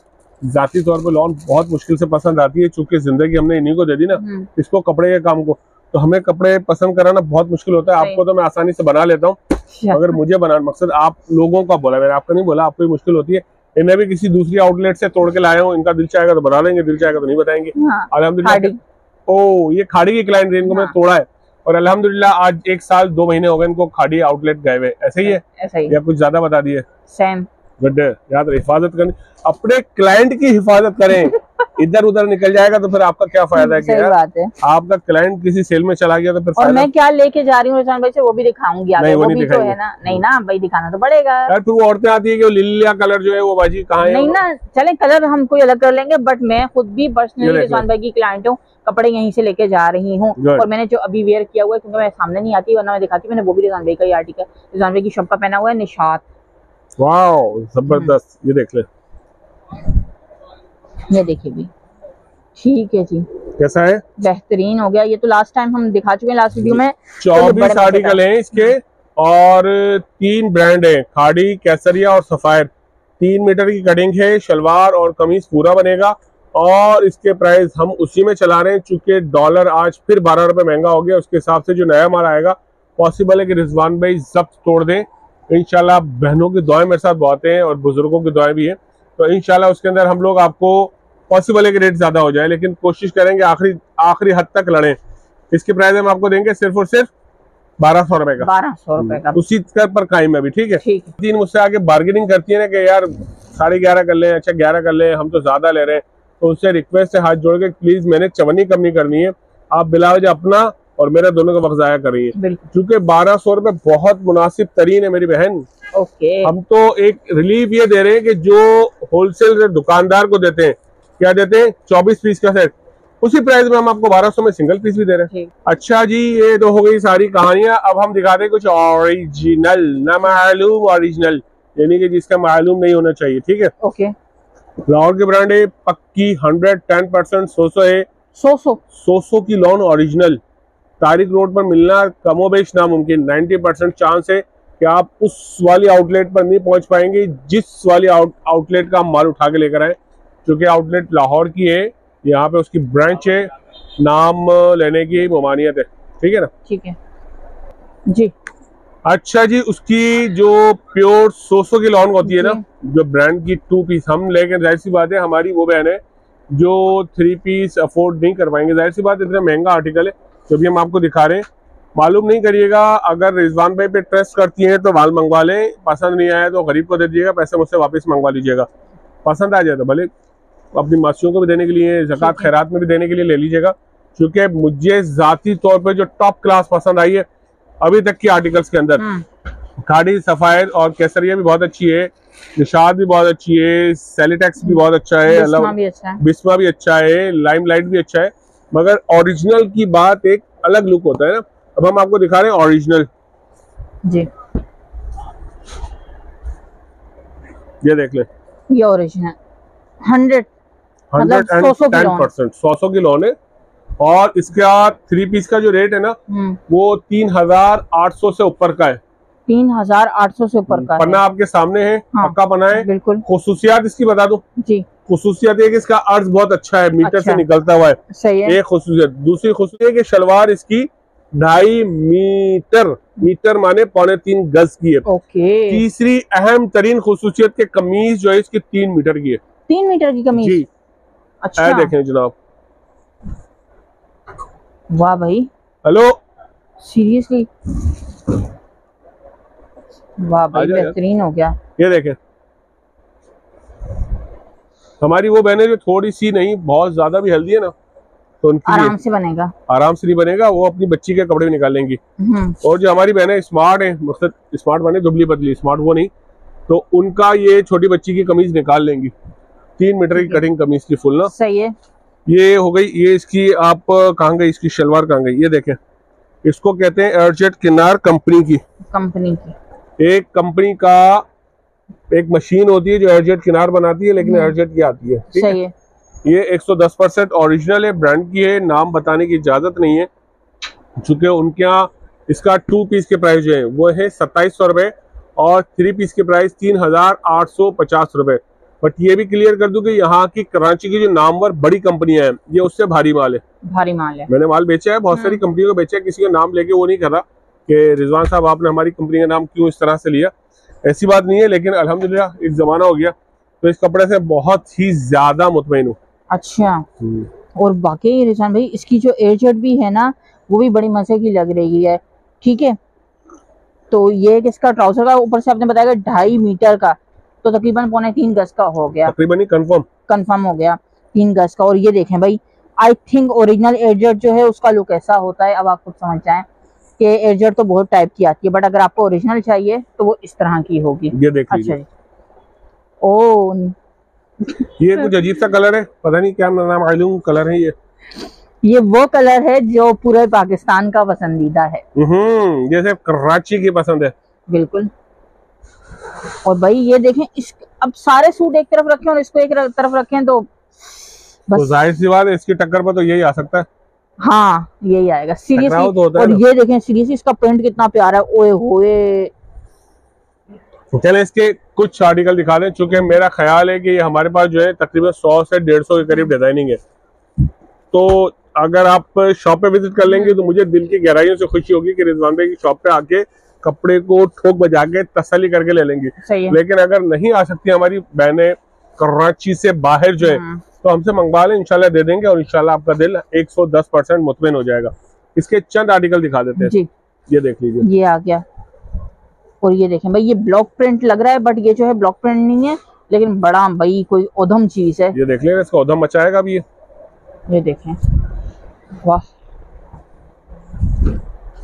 जाती तौर पर लॉन बहुत मुश्किल से पसंद आती है, चूंकि जिंदगी हमने इन्हीं को दे दी ना, इसको कपड़े के काम को, तो हमें कपड़े पसंद कराना बहुत मुश्किल होता है। आपको तो मैं आसानी से बना लेता हूँ, अगर मुझे बनाना, मकसद आप लोगों का बोला, मैंने आपका नहीं बोला, आपको भी मुश्किल होती है। इन्हें भी किसी दूसरी आउटलेट से तोड़ के लाया हूँ, इनका दिल चाहेगा तो बना लेंगे, दिल चाहेगा तो नहीं बताएंगे। अलहमदुलिल्लाह, ओ ये खाड़ी की क्लाइंट है, इनको मैंने तोड़ा है और अलहमदुलिल्लाह आज एक साल दो महीने हो गए इनको खाड़ी आउटलेट गए हुए। ऐसे ही है या कुछ ज्यादा बता दिए? सेम गड्ढे, याद हिफाजत करनी, अपने क्लाइंट की हिफाजत करें। इधर उधर निकल जाएगा तो फिर आपका क्या फायदा है, है। आपका क्लाइंट किसी सेल में चला गया तो फिर और मैं क्या लेके जा रही हूँ रिजवान भाई से वो भी दिखाऊंगी, नहीं वो, वो नहीं दिखाऊंगी ना, नहीं ना भाई दिखाना तो पड़ेगा यार। फिर वो औरतें आती है कि वो लिलिया कलर जो है वो बाजी कहाँ है, नहीं ना चले कलर हम कोई अलग कर लेंगे, बट मैं खुद भी पर्सनली रिजवान भाई की क्लाइंट हूँ, कपड़े यहीं से लेके जा रही हूँ और मैंने जो अभी वेयर किया हुआ है क्योंकि मैं सामने नहीं आती वरना मैं दिखाती, मैंने वो भी रिजवान भाई का ही आर्टिकल, रिजवान भाई की शॉप का पहना हुआ है निशात, वाओ जबरदस्त, ये देख ले, ये देखिए भी ठीक है जी, कैसा है, बेहतरीन हो गया। ये तो लास्ट टाइम हम दिखा चुके हैं लास्ट वीडियो में, चौबीस आर्टिकल हैं इसके और तीन ब्रांड हैं, खाड़ी, कैसरिया और सफायर, तीन मीटर की कटिंग है, शलवार और कमीज पूरा बनेगा और इसके प्राइस हम उसी में चला रहे हैं चूंकि डॉलर आज फिर बारह रुपए महंगा हो गया, उसके हिसाब से जो नया माल आएगा पॉसिबल है कि रिजवान भाई जब्त तोड़ दें। इंशाल्लाह बहनों की दुआएं मेरे साथ बहुत हैं और बुजुर्गों की दुआएं भी हैं, तो इंशाल्लाह उसके अंदर हम लोग आपको पॉसिबल है कि रेट ज्यादा हो जाए, लेकिन कोशिश करेंगे आखिरी आखिरी हद तक लड़ें। इसके प्राइस हम आपको देंगे सिर्फ और सिर्फ बारह सौ रुपए का, बारह सौ रुपए का उसी का पर कायम है अभी, ठीक है। तीन मुझसे आगे बार्गेनिंग करती है ना कि यार साढ़े ग्यारह कर लें, अच्छा ग्यारह कर लें, हम तो ज्यादा ले रहे हैं, तो उससे रिक्वेस्ट है हाथ जोड़ के प्लीज मैंने चवनी कम नहीं करनी है, आप बिलावजह अपना और मेरा दोनों का वक्त जाया कर रही है, क्योंकि बारह सौ रुपए बहुत मुनासिब तरीन है मेरी बहन। ओके, हम तो एक रिलीफ ये दे रहे हैं कि जो होलसेल दुकानदार को देते हैं, क्या देते हैं, चौबीस पीस का सेट, उसी प्राइस में हम आपको बारह सौ में सिंगल पीस भी दे रहे हैं। अच्छा जी, ये तो हो गई सारी कहानियां, अब हम दिखा दें कुछ ओरिजिनल, ना मालूम ओरिजिनल यानी कि जिसका मालूम नहीं होना चाहिए, ठीक है। ओके, लाहौर के ब्रांड है, पक्की हंड्रेड टेन परसेंट सोसो है, सोसो सोसो की लॉन ओरिजिनल, तारिक रोड पर मिलना कमोबेश नामुमकिन, नब्बे परसेंट चांस है कि आप उस वाली आउटलेट पर नहीं पहुंच पाएंगे जिस वाली आउट, आउटलेट का हम माल उठा के लेकर आए, क्योंकि आउटलेट लाहौर की है, यहाँ पे उसकी ब्रांच है, नाम लेने की ममानियत है, ठीक है ना, ठीक है जी। अच्छा जी, उसकी जो प्योर सोसो की लॉन्ग होती है ना, जो ब्रांड की टू पीस हम लेकर, जाहिर सी बात है हमारी वो बहन है जो थ्री पीस अफोर्ड नहीं कर पाएंगे, जाहिर सी बात इतना महंगा आर्टिकल है जो भी हम आपको दिखा रहे हैं, मालूम नहीं करिएगा, अगर रिजवान भाई पे ट्रस्ट करती हैं तो माल मंगवा लें, पसंद नहीं आया तो गरीब को दे दीजिएगा, पैसे मुझसे वापस मंगवा लीजिएगा, पसंद आ जाए तो भले अपनी मासियों को भी देने के लिए, ज़कात खैरात में भी देने के लिए ले लीजिएगा, क्योंकि मुझे ज़ाती तौर पर जो टॉप क्लास पसंद आई है अभी तक की आर्टिकल्स के अंदर, खाड़ी, सफ़ायर और केसरिया भी बहुत अच्छी है, निशाद भी बहुत अच्छी है, सेलेटेक्स भी बहुत अच्छा है, बिस्मा भी अच्छा है, लाइम लाइट भी अच्छा है, मगर ओरिजिनल की बात एक अलग लुक होता है ना। अब हम आपको दिखा रहे हैं ओरिजिनल जी, ये देख ले, ये original hundred hundred and ten percent सौ सौ की लोन है और इसका थ्री पीस का जो रेट है ना वो तीन हजार आठ सौ से ऊपर का है, तीन हजार आठ सौ से ऊपर का पन्ना आपके सामने है, हाँ, पक्का पन्ना है बिल्कुल। खुसूसियात इसकी बता दो जी, खुसूसियत है कि इसका अर्ज बहुत अच्छा है, मीटर अच्छा से निकलता हुआ है, सही है, एक खुसूसियत। दूसरी खुसूसियत कि शलवार इसकी ढाई मीटर मीटर माने पौने तीन गज की है। ओके। तीसरी अहम तरीन खुसूसियत के कमीज जो है इसकी तीन मीटर की है, तीन मीटर की कमीज जी। अच्छा देखें जनाब, वाह भाई, हेलो सीरियसली, वाह भाई बेहतरीन हो गया। ये देखें, हमारी वो बहनें जो थोड़ी सी नहीं बहुत ज्यादा भी हेल्दी है ना, तो उनकी आराम से बनेगा, आराम से नहीं बनेगा, वो अपनी बच्ची के कपड़े भी निकालेंगी। और जो हमारी बहनें स्मार्ट हैं, मतलब स्मार्ट माने दुबली पतली स्मार्ट वो नहीं, तो उनका ये छोटी बच्ची की कमीज निकाल लेंगी, तीन मीटर की कटिंग कमीज की फुल ना, सही है। ये हो गई, ये इसकी आप कहाँ गई, इसकी शलवार कहाँ गई, ये देखे, इसको कहते हैं एयरजेट किनार कंपनी की, कंपनी की एक कंपनी का एक मशीन होती है जो एयरजेट किनार बनाती है, लेकिन एयरजेट की आती है, ठीक है। ये एक सौ दस परसेंट ओरिजिनल है, ब्रांड की है, नाम बताने की इजाजत नहीं है चूंकि उनके यहाँ इसका टू पीस के प्राइस जो है वो है सत्ताईस सौ रुपए और थ्री पीस के प्राइस तीन हजार आठ सौ पचास रुपए। बट ये भी क्लियर कर दूं कि यहाँ की कराची की जो नामवर बड़ी कंपनियां हैं ये उससे भारी माल है, भारी माल है। मैंने माल बेचा है, बहुत सारी कंपनियों को बेचा है, किसी का नाम लेके वो नहीं कर रहा कि रिजवान साहब आपने हमारी कंपनी का नाम क्यों इस तरह से लिया, ऐसी बात नहीं है, लेकिन अल्हम्दुलिल्लाह एक जमाना हो गया तो इस कपड़े से बहुत ही ज्यादा मुतमईन हूँ। अच्छा, और बाकी रिजवान भाई इसकी जो एयरजेट भी है ना वो भी बड़ी मजे की लग रही है, ठीक है। तो ये इसका ट्राउजर का ऊपर से आपने बताया ढाई मीटर का, तो तकरीबन पौने तीन गज का हो गया, तकरीबन कंफर्म कंफर्म हो गया तीन गज का। और ये देखें भाई, आई थिंक ओरिजिनल एयरजेट जो है उसका लुक ऐसा होता है। अब आप खुद समझ जाए कि एयरजेट तो बहुत टाइप की आती है, बट अगर आपको ओरिजिनल चाहिए तो वो इस तरह की होगी। ये देख लीजिए। अच्छा जी, ओ ये कुछ अजीब सा कलर है, पता नहीं क्या नाम मालूम कलर है ये। ये वो कलर है जो पूरे पाकिस्तान का पसंदीदा है, जैसे कराची की पसंद है बिल्कुल। और भाई ये देखें, इस अब सारे सूट एक तरफ रखें और इसको एक तरफ रखें तो बस तो जाहिर सी बात है इसकी टक्कर पर तो यही आ सकता है। हाँ यही आएगा सीरियसली। तो और ये देखें सीरियसली इसका पेंट कितना प्यारा है। ओए होए, चले इसके कुछ आर्टिकल दिखा दें, चूंकि मेरा ख्याल है कि हमारे पास जो है तकरीबन सौ से डेढ़ सौ के करीब डिजाइनिंग है, तो अगर आप शॉप पे विजिट कर लेंगे तो मुझे दिल की गहराइयों से खुशी होगी कि रिजवान भाई की शॉप पे आके कपड़े को ठोक बजा के तसल्ली करके ले लेंगे। लेकिन अगर नहीं आ सकती हमारी बहनें कराची से बाहर जो है तो हमसे मंगवा लें, इंशाल्लाह दे देंगे और इंशाल्लाह आपका दिल एक सौ दस परसेंट मुतमिन हो जाएगा। इसके चंद आर्टिकल दिखा देते हैं, ये देख लीजिए। ये आ गया, और ये देखें भाई ये ब्लॉक प्रिंट लग रहा है, बट ये जो है ब्लॉक प्रिंट नहीं है, लेकिन बड़ा भाई कोई औधम चीज है। ये देख लेना, इसका औधम मचाएगा अभी। ये ये देखें, वाह,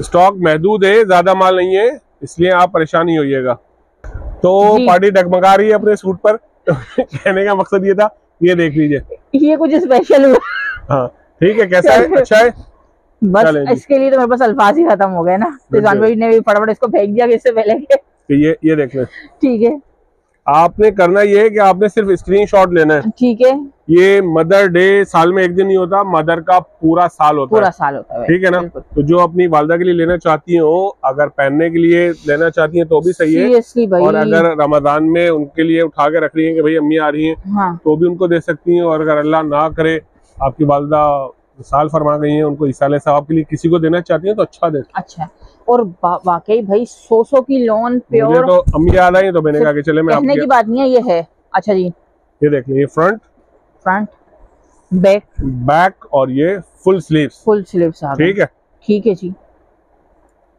स्टॉक महदूद है, ज्यादा माल नहीं है, इसलिए आप परेशान नहीं होइएगा। तो पार्टी डगमगा रही है अपने सूट पर कहने का मकसद ये था। ये देख लीजिए, ये कुछ स्पेशल हुआ। हाँ ठीक है, कैसा है, अच्छा है। बस इसके लिए तो मेरे पास अल्फाज ही खत्म हो गए ना, रिजवान भाई ने भी फटाफट इसको फेंक दिया इससे पहले के। ये ये देख लें। ठीक है, आपने करना ये है कि आपने सिर्फ स्क्रीनशॉट लेना है, ठीक है। ये मदर डे साल में एक दिन नहीं होता, मदर का पूरा साल होता पूरा है। साल होता है, ठीक है ना। तो जो अपनी वालदा के लिए लेना चाहती हो, अगर पहनने के लिए लेना चाहती हैं तो भी सही है, और अगर रमजान में उनके लिए उठा के रख रही है कि भाई अम्मी आ रही है, हाँ। तो भी उनको दे सकती है। और अगर अल्लाह ना करे आपकी वालदा साल फरमा गई है, उनको इसाले साहब के लिए किसी को देना चाहती है तो अच्छा दे। अच्छा, और वाकई भाई सौ सौ की लोन प्योर तो अम्मी याद आई तो मैंने कहा कि चले मैं आपके कहने की बात नहीं है। ये है, अच्छा जी, ये देख लीजिए, फ्रंट फ्रंट बैक बैक और ये फुल स्लीव्स फुल स्लीव्स आ गए, ठीक है ठीक है जी।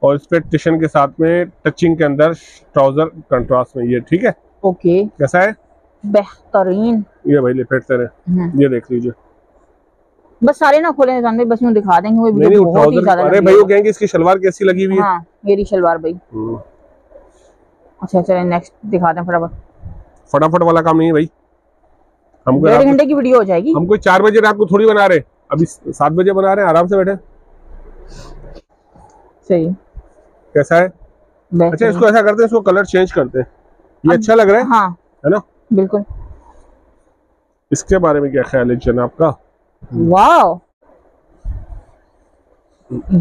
और इस पे टिशन के साथ में टचिंग के अंदर ट्राउजर कंट्रास्ट में ये, ठीक है ओके। कैसा है, बेहतरीन। ये भाई लपेटते रहे, ये देख लीजिए। बस सारे ना खोले जान भाई, बस यूं दिखा देंगे वो वीडियो बहुत ही ज्यादा। अरे भाई वो कहेंगे इसकी सलवार कैसी लगी हुई है। हां मेरी सलवार भाई। अच्छा चलो नेक्स्ट दिखा दें फटाफट, फटाफट वाला काम नहीं है भाई, हमको डेढ़ घंटे की वीडियो हो जाएगी। हमको चार बजे रात को थोड़ी बना रहे, अभी सात बजे बना रहे हैं, आराम से बैठे। सही, कैसा है। अच्छा इसको ऐसा करते हैं, इसको कलर चेंज करते हैं, ये अच्छा लग रहा है। हां है ना बिल्कुल। इसके बारे में क्या ख्याल है जनाब का? वाओ,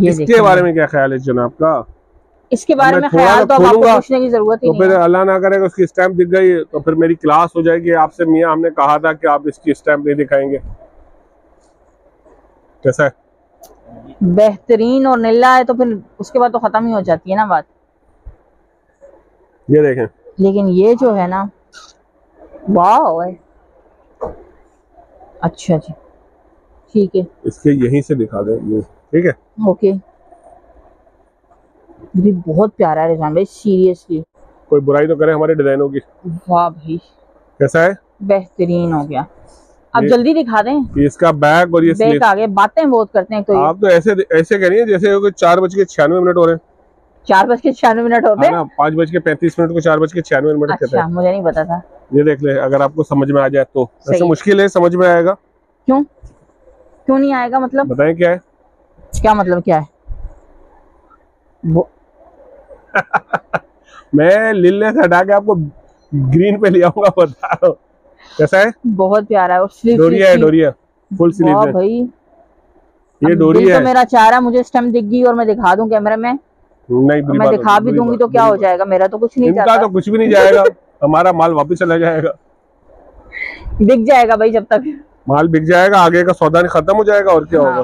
इसके बारे में क्या ख्याल है जनाब का? इसके बारे में ख्याल तो आपको पूछने की जरूरत ही नहीं है। तो फिर अल्लाह ना करेगा उसकी स्टैम्प दिख गई तो फिर मेरी क्लास हो जाएगी आपसे, मियां हमने कहा था कि आप इसकी स्टैम्प नहीं दिखाएंगे। कैसा है, बेहतरीन। और नीला है तो फिर उसके बाद तो खत्म ही हो जाती है ना बात। ये देखें, लेकिन ये जो है ना, वाओ है। अच्छा जी ठीक है, इसके यहीं से दिखा दें ये, ठीक है ओके। भी बहुत प्यारा है रिजवान भाई, सीरियसली कोई बुराई तो करे हमारे डिजाइनों की। वाह भाई कैसा है, बेहतरीन हो गया। अब जल्दी दिखा दें इसका बैग और ये बैग आगे। बातें बहुत करते हैं तो आप तो ऐसे ऐसे कह रही है जैसे चार बज के छियानवे मिनट हो रहे हैं। चार बज के छियानवे मिनट हो गए, पाँच बज के पैंतीस मिनट को चार बज के छियानवे मिनट कहते हैं। मुझे नहीं पता था। ये देख ले, अगर आपको समझ में आ जाए तो। ऐसे मुश्किल है समझ में आएगा, क्यों क्यों नहीं आएगा? मतलब बताएं क्या है, क्या मतलब क्या है वो मैं लिल्ले से हटा के आपको ग्रीन पे ले आऊंगा, बता रहा हूँ। कैसा है, बहुत प्यारा है। और स्लीव डोरिया है, डोरिया फुल स्लीव है भाई। ये डोरिया है, मेरा चारा मुझे स्टैम्प दिख गई और मैं दिखा दूं कैमरे में, नहीं मैं दिखा भी दूंगी तो क्या हो जाएगा, मेरा तो कुछ नहीं जाएगा, तो कुछ भी नहीं जाएगा, हमारा माल वापस चला जाएगा। दिख जाएगा भाई, जब तक माल बिक जाएगा आगे का सौदा नहीं खत्म हो जाएगा और क्या हाँ। होगा,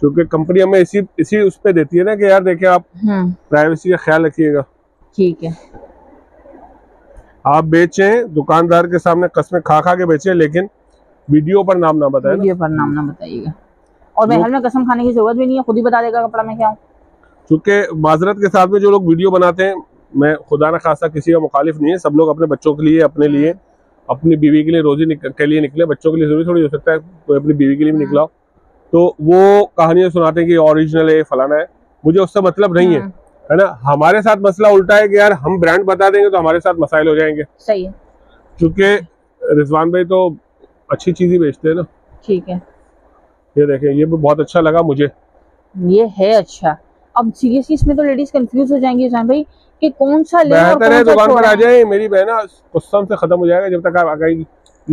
क्योंकि कंपनी हमें इसी इसी उस पे देती है ना कि यार देखिए आप प्राइवेसी का ख्याल रखिएगा, ठीक है। आप बेचें दुकानदार के सामने कसमें खा खा के बेचें, लेकिन वीडियो पर नाम ना बताएं, वीडियो पर नाम ना बताइएगा। और महल में कसम खाने की जरूरत भी नहीं है, खुद ही बता देगा कपड़ा में क्या। क्योंकि माजरत के साथ में जो लोग वीडियो बनाते हैं मैं खुदा न खासा किसी का मुखालिफ नहीं है, सब लोग अपने बच्चों के लिए, अपने लिए, अपनी बीवी के लिए, रोजी के लिए निकले, बच्चों के लिए जरूरी थोड़ी हो सकता है कोई अपनी बीवी के लिए भी निकला हो तो वो कहानियाँ सुनाते हैं कि ओरिजिनल है फलाना है, मुझे उससे मतलब नहीं है, है ना। हमारे साथ मसला उल्टा है कि यार हम ब्रांड बता देंगे तो हमारे साथ मसाइल हो जाएंगे। सही है, क्योंकि रिजवान भाई तो अच्छी चीज ही बेचते हैं ना। ठीक है, ये देखें, ये भी बहुत अच्छा लगा मुझे, ये है अच्छा। अब सीरियसली इसमें तो लेडीज कंफ्यूज हो जाएंगे रिजवान भाई कि कौन सा लेना है, बेहतर है दुकान पर आ जाए मेरी बहना, गुस्सा से खत्म हो जाएगा जब तक आप आ गएगी।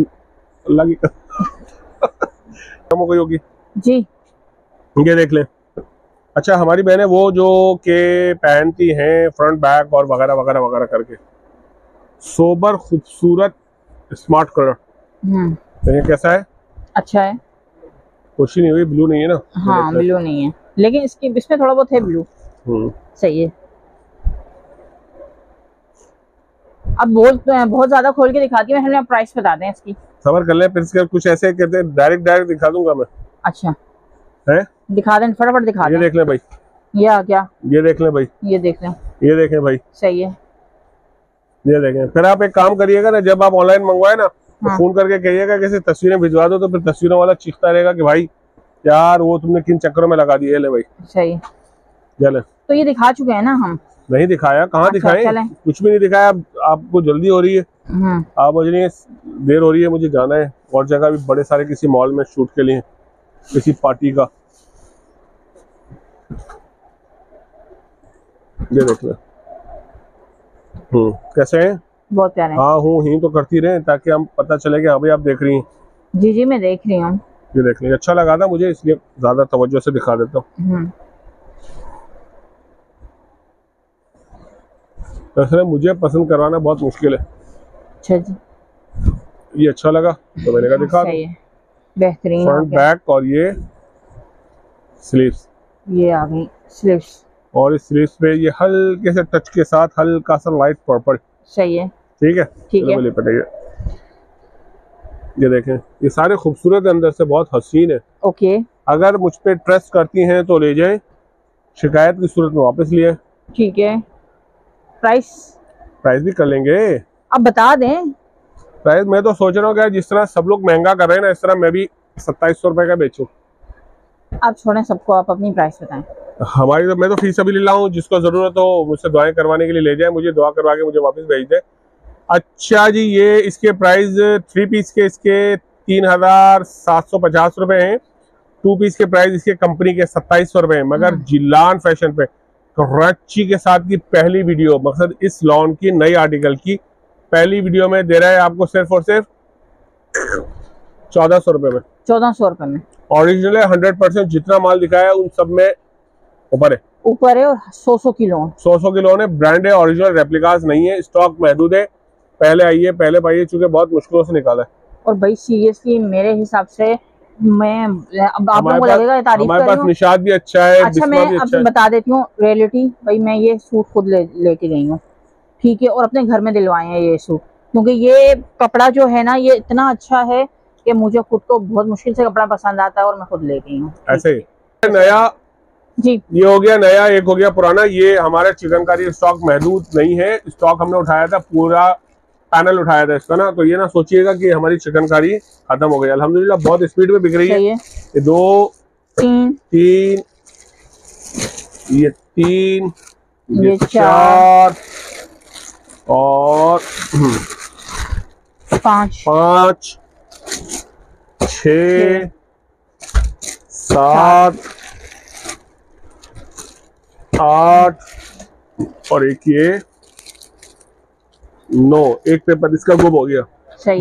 अल्लाह की खत्म हो गई होगी जी, ये देख लें। अच्छा, हमारी बहनें वो जो के पहनती हैं फ्रंट बैक और वगैरह वगैरह वगैरह करके, सोबर खूबसूरत स्मार्ट कलर, तो कैसा है? अच्छा है, खुशी नहीं हुई। ब्लू नहीं है ना? हाँ, ब्लू नहीं है, लेकिन इसके इसमें थोड़ा बहुत है ब्लू। सही है। अब बहुत बहुत ज्यादा खोल के दिखाती हूँ, हमें प्राइस बता दें इसकी। सबर कर ले, फिर कुछ ऐसे कहते हैं डायरेक्ट डायरेक्ट दिखा दूंगा मैं। अच्छा है, दिखा दें, फटाफट दिखा दें। ये देख लें भाई, ये आ गया, ये देख लें भाई, ये देख लें, ये देखें भाई। सही है, ये देखें। फिर आप एक काम करिएगा ना, जब आप ऑनलाइन मंगवाए ना तो फोन करके कहिएगा किसी तस्वीरें भिजवा दो, तो फिर तस्वीरों वाला चीखता रहेगा कि भाई यार वो तुमने किन चक्करों में लगा दिए। ले भाई, सही चले। तो ये दिखा चुके हैं ना हम? नहीं दिखाया, कहाँ दिखाए, कुछ भी नहीं दिखाया। आपको जल्दी हो रही है, आप मुझे देर हो रही है, मुझे जाना है और जगह भी बड़े सारे किसी मॉल में शूट के लिए, किसी पार्टी का। ये देख ले, हम्म, कैसे हैं? बहुत प्यारे हैं। हाँ हूँ ही तो करती रहे ताकि हम पता चले कि हाँ भाई आप देख रही हैं। जी जी मैं देख रही हूँ। ये देख ले, अच्छा लगा था मुझे, इसलिए ज्यादा तवज्जो से दिखा देता हूँ। तो मुझे पसंद करवाना बहुत मुश्किल है। अच्छा जी, ये अच्छा लगा तो मैंने कहा दिखा दो। बेहतरीन फ्रंट बैक और ये स्लीव्स, ये आ गई स्लीव्स, और इस स्लीव्स पे ये हल्के से टच के साथ हल्का सा लाइट पर्पल। सही है, ठीक है, ठीक है, लिपटेगा। ये देखें, ये सारे खूबसूरत अंदर से, बहुत हसीन है। ओके, अगर मुझ पे ट्रस्ट करती हैं तो ले जाएं, शिकायत की सूरत में वापस लिए। ठीक है, प्राइस प्राइस भी कर लेंगे, अब बता दें प्राइस। मैं तो सोच रहा हूँ कि जिस तरह सब लोग महंगा कर रहे हैं ना, इस तरह मैं भी सत्ताईस सौ रुपए का बेचूं। आप छोड़ें सबको, आप अपनी प्राइस बताएं। हमारी तो, मैं तो फीस अभी ले लाऊं, जिसको जरूरत हो मुझसे दुआएं करवाने के लिए ले जाए, मुझे दुआ करवा के मुझे वापस भेज दे। अच्छा जी, ये इसके प्राइस थ्री पीस के इसके तीन हजार सात सौ पचास रुपए हैं, टू पीस के प्राइस इसके कंपनी के सत्ताईस सौ रुपए हैं। मगर जिलान फैशन पे कराची के साथ की पहली वीडियो, मकसद इस लॉन की नई आर्टिकल की पहली वीडियो में दे रहा है आपको सिर्फ और सिर्फ चौदह सौ रुपए में। चौदह सौ रुपए में ओरिजिनल है, हंड्रेड परसेंट जितना माल दिखाया है उन सब में ऊपर है, ऊपर है, और सौ सौ किलो सौ सौ किलो ने ब्रांड है, ओरिजिनल रेप्लिकास नहीं है, स्टॉक महदूद है। पहले आइए, पहले पाइए, चूंकि बहुत मुश्किलों से निकाला है। और भाई सीरियसली मेरे हिसाब से मैं अब आप लोगों को लगेगा तारीफ कर रही हूं, हमारे पास निशाद भी अच्छा है। अच्छा, मैं अब बता देती हूँ रियलिटी, भाई मैं ये सूट खुद लेके गई हूँ, ठीक है, और अपने घर में दिलवाए हैं ये सूट, क्योंकि ये कपड़ा जो है ना ये इतना अच्छा है कि मुझे खुद को बहुत मुश्किल से कपड़ा पसंद आता है और मैं खुद ले गई हूँ। ऐसे ही नया जी, ये हो गया नया, एक हो गया पुराना। ये हमारा चिकनकारी स्टॉक महदूद नहीं है, स्टॉक हमने उठाया था, पूरा पैनल उठाया था इसका ना, तो ये ना सोचिएगा कि हमारी चिकनकारी खत्म हो गई। अल्हम्दुलिल्लाह बहुत स्पीड में बिक रही है। ये दो तीन, तीन ये तीन ये, ये चार, चार और पाँच पाँच छः सात आठ और एक ये नौ, एक पेपर इसका गुम हो गया।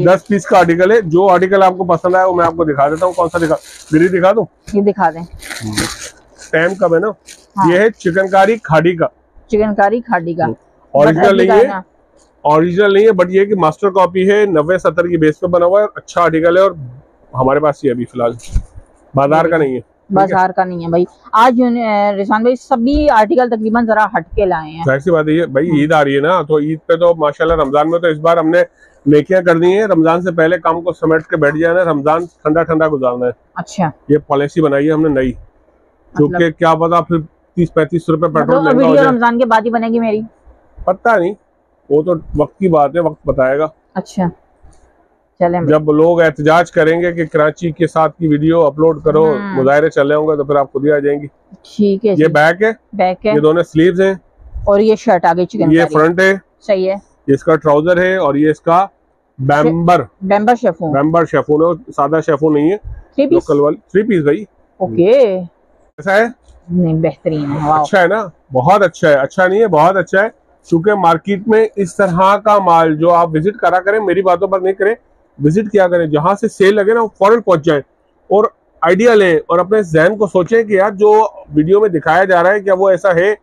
दस पीस का आर्टिकल है। जो आर्टिकल आपको पसंद आया वो मैं आपको दिखा देता हूँ। कौन सा दिखा गिरी दिखा दूं? ये दिखा दें, टाइम कम है ना। हाँ। ये है चिकनकारी खाड़ी का, चिकनकारी खाड़ी का ओरिजिनल नहीं है, ओरिजिनल नहीं है, बट ये कि मास्टर कॉपी है, नब्बे सत्तर की बेस पे बना हुआ है, अच्छा आर्टिकल है और हमारे पास ये अभी फिलहाल बाजार का नहीं है, बाजार का नहीं है। भाई आज रिजवान भाई सभी आर्टिकल तकरीबन जरा हटके लाए हैं। जाहिर सी बात है भाई, ईद आ रही है ना, तो ईद पे तो माशाल्लाह, रमजान में तो इस बार हमने नेकियां करनी है, रमजान से पहले काम को समेट के बैठ जाना है, रमजान ठंडा ठंडा गुजारना है। अच्छा, ये पॉलिसी बनाई है हमने नई, क्योंकि क्या पता फिर तीस पैंतीस रुपए पेट्रोल, रमजान के बाद ही बनेगी मेरी। पता नहीं, वो तो वक्त की बात है, वक्त बताएगा। अच्छा चलें, जब लोग एहतजाज करेंगे कि कराची के साथ की वीडियो अपलोड करो, मुजाहरे चले होंगे तो फिर आप खुद ही आ जाएंगी। ठीक है, ये बैक है, बैक है, ये दोनों स्लीव्स हैं और ये शर्ट आगे चिकनकारी, ये फ्रंट है। सही है, इसका ट्राउजर है और ये इसका बैम्बर बैम्बर शेफून, बैम्बर शेफून है, सादा शेफून नहीं है, थ्री पीस भाई। ओके, ऐसा है नहीं, बेहतरीन है, अच्छा है ना, बहुत अच्छा है। अच्छा नहीं है, बहुत अच्छा है, क्योंकि मार्केट में इस तरह का माल जो आप विजिट करा करें, मेरी बातों पर नहीं करें, विजिट किया करें, जहाँ से सेल लगे ना वो फौरन पहुंच जाए और आइडिया लें और अपने जहन को सोचें कि यार जो वीडियो में दिखाया जा रहा है क्या वो ऐसा है,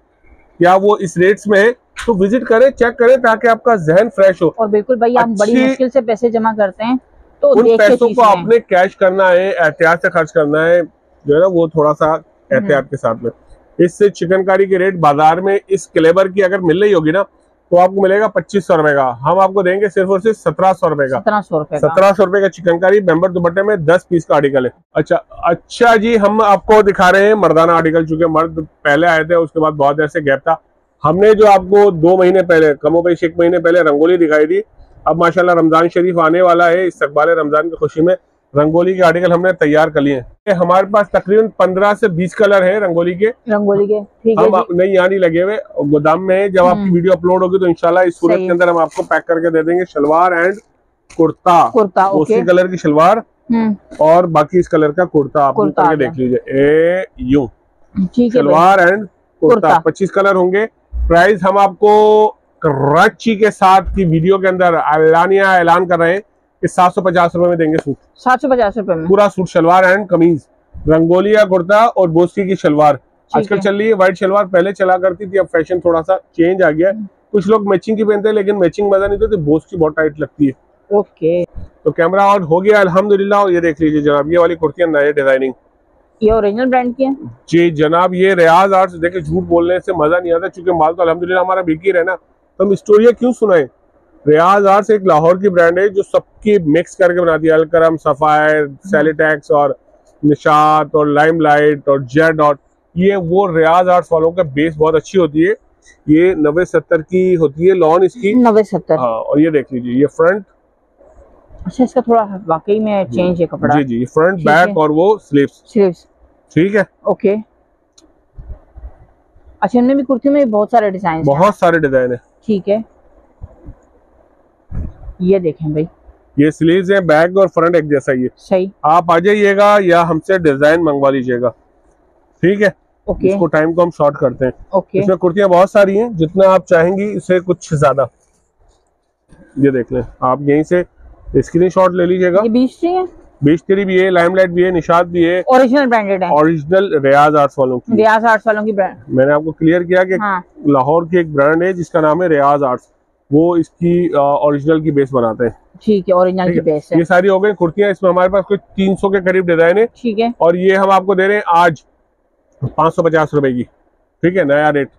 क्या वो इस रेट्स में है, तो विजिट करें, चेक करें, ताकि आपका जहन फ्रेश हो। और बिल्कुल भाई, हम बड़ी मुश्किल से पैसे जमा करते हैं, तो उन पैसों को आपने कैश करना है, एहतियात से खर्च करना है, जो है ना वो थोड़ा सा एहतियात के साथ में। इससे चिकनकारी के रेट बाजार में इस क्लेबर की अगर मिल रही होगी ना तो आपको मिलेगा पच्चीस सौ रुपए का, हम आपको देंगे सिर्फ और सिर्फ सत्रह सौ रुपए का, सत्रह सौ रुपए सत्रह सौ रुपए का चिकनकारी मेंबर दुपट्टे में दस पीस का आर्टिकल है। अच्छा अच्छा जी, हम आपको दिखा रहे हैं मर्दाना आर्टिकल, चूंकि मर्द पहले आए थे, उसके बाद बहुत देर से गैप था। हमने जो आपको दो महीने पहले, कमो पेश एक महीने पहले रंगोली दिखाई थी, अब माशाल्लाह रमजान शरीफ आने वाला है, इस्तकबाल रमजान की खुशी में रंगोली के आर्टिकल हमने तैयार कर लिए हैं। हमारे पास तकरीबन पंद्रह से बीस कलर हैं रंगोली के, रंगोली के ठीक है, हम नहीं यहाँ नहीं लगे हुए, गोदाम में है। जब आपकी वीडियो अपलोड होगी तो इंशाल्लाह इस सूरत के अंदर हम आपको पैक करके दे देंगे। शलवार एंड कुर्ता, कुर्ता उसी कलर की शलवार और बाकी इस कलर का कुर्ता, आप करके देख लीजिए, ए यू शलवार एंड कुर्ता, पच्चीस कलर होंगे। प्राइस हम आपको कराची के साथ की वीडियो के अंदर ऐलानिया ऐलान कर रहे हैं, सात सौ पचास रूपये में देंगे सूट, सात सौ पचास रूपये में पूरा सूट, शलवार एंड कमीज, रंगोली या कुर्ता और बोस्की की शलवार। आजकल चल रही है व्हाइट शलवार, पहले चला करती थी, अब फैशन थोड़ा सा चेंज आ गया है, कुछ लोग मैचिंग की पहनते हैं, लेकिन मैचिंग मजा नहीं देती, बोस्की बहुत टाइट लगती है। ओके, तो कैमरा ऑन हो गया अल्हम्दुलिल्लाह। और ये देख लीजिए जनाब, ये वाली कुर्तियां नए डिजाइनिंग, ये ओरिजिनल ब्रांड की है जी जनाब, ये रियाज आर्ट्स। देखिए झूठ बोलने से मजा नहीं आता, चूंकि माल तो अल्हम्दुलिल्लाह हमारा बिकी है ना, तो हम स्टोरिया क्यों सुनाए। रियाज आर्ट्स एक लाहौर की ब्रांड है जो सबकी मिक्स करके बनाती है, अलकरम, सफायर, सैलीटेक्स और निशान और लाइम लाइट और जेड, और ये वो रियाज आर्ट्स वालों का बेस बहुत अच्छी होती है। ये नब्बे सत्तर की होती है लॉन, इसकी नब्बे सत्तर। हाँ, और ये देख लीजिए ये फ्रंट, अच्छा इसका थोड़ा वाकई में चेंज है कपड़ा। जी जी, फ्रंट बैक और वो स्लीव्स, स्लीव्स ठीक है। ओके, अच्छा इनमें भी कुर्ती में बहुत सारे डिजाइन, बहुत सारे डिजाइन है ठीक है। ये देखें भाई, ये स्लीव्स हैं, बैक और फ्रंट एक जैसा ही है। सही, आप आ जाइएगा या हमसे डिजाइन मंगवा लीजिएगा ठीक है। ओके, इसको टाइम को हम शॉर्ट करते हैं। ओके, इसमें कुर्तियां बहुत सारी हैं, जितना आप चाहेंगी इससे कुछ ज्यादा। ये देख लें, आप यहीं से स्क्रीनशॉट ले लीजिएगा। बीस्ट्री भी है, लाइमलाइट भी है, निशात भी है, ओरिजिनल ब्रांडेड है, ओरिजिनल रियाज आर्ट्स वालों की, रियाज आर्ट्स वालों की ब्रांड। मैंने आपको क्लियर किया कि लाहौर की एक ब्रांड है जिसका नाम है रियाज आर्ट्स, वो इसकी ओरिजिनल की बेस बनाते हैं ठीक है, ओरिजिनल की बेस है। ये सारी हो गई कुर्तियां, इसमें हमारे पास कुछ तीन सौ के करीब डिजाइन है ठीक है, और ये हम आपको दे रहे हैं आज पाँच सौ पचास रुपए की ठीक है, नया रेट,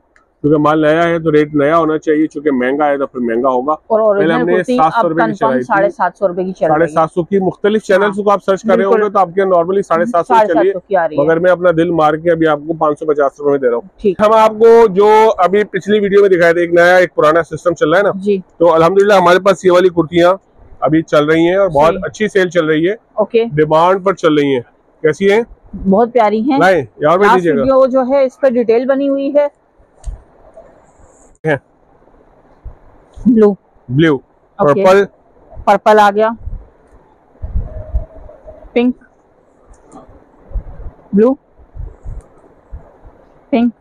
क्योंकि माल नया है तो रेट नया होना चाहिए, क्योंकि महंगा है तो फिर महंगा होगा। पहले हमने सात सौ रुपए की चलाई, साढ़े सात सौ रुपए की, साढ़े सात सौ की, मुख्तलिफ चैनल्स को आप सर्च कर रहे होंगे तो आपके नॉर्मली साढ़े सात सौ चली है, मगर मैं अपना दिल मार के अभी आपको पाँच सौ पचास रुपए में दे रहा हूँ। हम आपको जो अभी पिछली वीडियो में दिखाया था, एक नया एक पुराना सिस्टम चल रहा है ना, तो अल्हम्दुलिल्लाह हमारे पास ये वाली कुर्तियाँ अभी चल रही है और बहुत अच्छी सेल चल रही है, डिमांड पर चल रही है। कैसी है, बहुत प्यारी है, वो जो है इस पर डिटेल बनी हुई है, ब्लू ब्लू, पर्पल, पर्पल आ गया, पिंक, ब्लू, पिंक,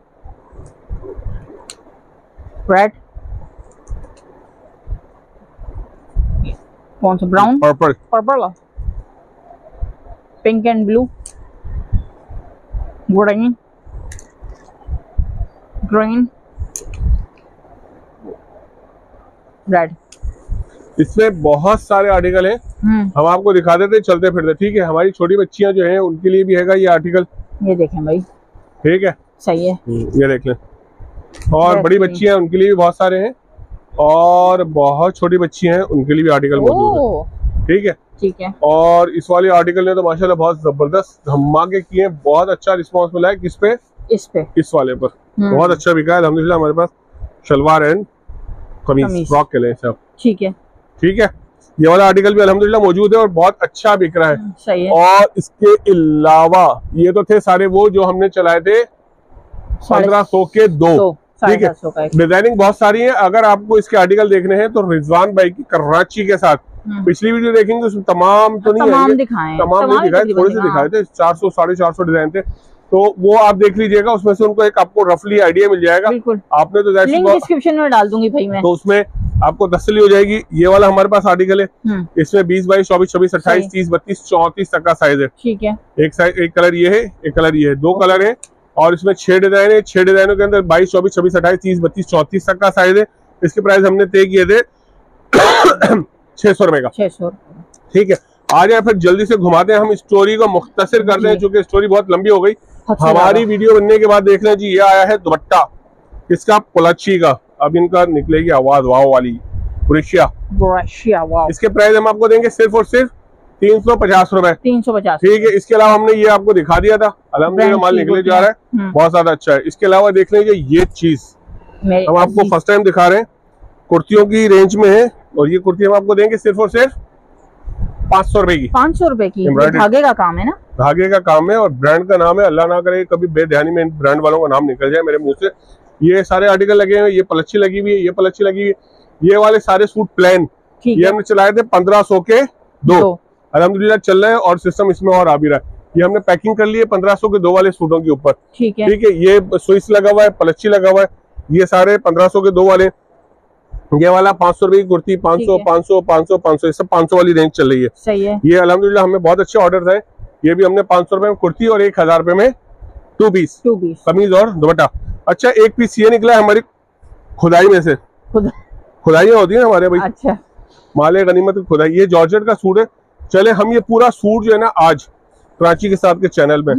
रेड, कौन सा brown, purple, purple, pink and blue, green, green, red. इसमें बहुत सारे आर्टिकल हैं, हम आपको दिखा देते चलते फिरते ठीक है। हमारी छोटी बच्चियां जो हैं उनके लिए भी हैगा ये आर्टिकल, ये देखें भाई ठीक है, सही है, ये देख लें। और बड़ी बच्चियां उनके लिए भी बहुत सारे हैं, और बहुत छोटी बच्चियां हैं उनके लिए भी आर्टिकल मौजूद है ठीक है ठीक है। और इस वाले आर्टिकल ने तो माशाल्लाह बहुत जबरदस्त धमाके किए, बहुत अच्छा रिस्पॉन्स मिला है। किस पे, इस पे, इस वाले पर बहुत अच्छा बिका है अल्हम्दुलिल्लाह। हमारे पास शलवार एंड कमीज फ्रॉक के लिए सब ठीक है। ठीक है, ये वाला आर्टिकल भी अल्हम्दुलिल्लाह मौजूद है और बहुत अच्छा बिक रहा है। सही है। और इसके अलावा ये तो थे सारे वो जो हमने चलाए थे पंद्रह सौ के दो, दो। ठीक है, डिजाइनिंग बहुत सारी है। अगर आपको इसके आर्टिकल देखने हैं तो रिजवान भाई की कराची के साथ पिछली वीडियो देखेंगे, उसमें तमाम तो नहीं तमाम दिखाए तमाम नहीं दिखाए थोड़े से दिखाए थे, चार सौ साढ़े चार सौ डिजाइन थे, तो वो आप देख लीजिएगा। उसमें से उनको एक आपको रफली आइडिया मिल जाएगा। आपने तो लिंक डिस्क्रिप्शन में डाल दूंगी भाई मैं, तो उसमें आपको तसल्ली हो जाएगी। ये वाला हमारे पास आर्टिकल है, इसमें बीस बाईस चौबीस छब्बीस अट्ठाईस तीस बत्तीस चौतीस तक का साइज है। ठीक है, एक साइज एक कलर ये है, एक कलर ये है, दो कलर है और इसमें छह डिजाइन है। छह डिजाइनों के अंदर बाईस चौबीस छब्बीस अट्ठाईस तीस बत्तीस चौतीस तक का साइज है। इसके प्राइस हमने तय किए थे छह सौ रुपए का। ठीक है, आ जाए फिर जल्दी से घुमाते हैं, हम स्टोरी को मुख्तसर करते हैं क्योंकि स्टोरी बहुत लंबी हो गई। हमारी वीडियो बनने के बाद देख लें जी, ये आया है दुपट्टा, इसका कोलाची का। अब इनका निकलेगी आवाज वाह वाली ब्रशिया। इसके प्राइस हम आपको देंगे सिर्फ और सिर्फ तीन सौ पचास रूपए। ठीक है, इसके अलावा हमने ये आपको दिखा दिया था, अल्हम्दुलिल्लाह माल निकले जा रहा है, बहुत ज्यादा अच्छा है। इसके अलावा देख लीजिए ये चीज हम आपको फर्स्ट टाइम दिखा रहे हैं, कुर्तियों की रेंज में है और ये कुर्ती हम आपको देंगे सिर्फ और सिर्फ पाँच सौ रुपए की। पाँच सौ रुपए की धागे का काम है ना, धागे का काम है और ब्रांड का नाम है। अल्लाह ना करे कभी बेध्यानी में ब्रांड वालों का नाम निकल जाए मेरे मुंह से। ये सारे आर्टिकल लगे हुए, ये पलच्छी लगी हुई है, ये पलच्छी लगी हुई है। ये वाले सारे सूट प्लान ये हमने चलाए थे पंद्रह सौ के दो, दो। अल्हम्दुलिल्लाह चल रहे हैं और सिस्टम इसमें और आ भी रहा है। ये हमने पैकिंग कर ली है पंद्रह सौ के दो वाले सूटों के ऊपर। ठीक है, ठीक है, ये स्विच लगा हुआ है, पलच्छी लगा हुआ है, ये सारे पंद्रह सौ के दो वाले। ये वाला पाँच सौ रुपए की कुर्ती, पाँच सौ पाँच सौ पाँच सौ पाँच सौ ये सब पाँच सौ वाली रेंज चल रही है। सही है। ये अल्हम्दुलिल्लाह हमें बहुत अच्छे ऑर्डर्स हैं। ये भी हमने पाँच सौ रुपए में कुर्ती और एक हजार रुपए में टू पीस टू पीस कमीज और दुपट्टा। अच्छा, एक पीस ये निकला है हमारी खुदाई में से, खुदाइयाँ होती है ना हमारे भाई, अच्छा माले गनीमत की खुदाई। ये जॉर्जेट का सूट है। चले हम ये पूरा सूट जो है ना आज कराची के साथ के चैनल में,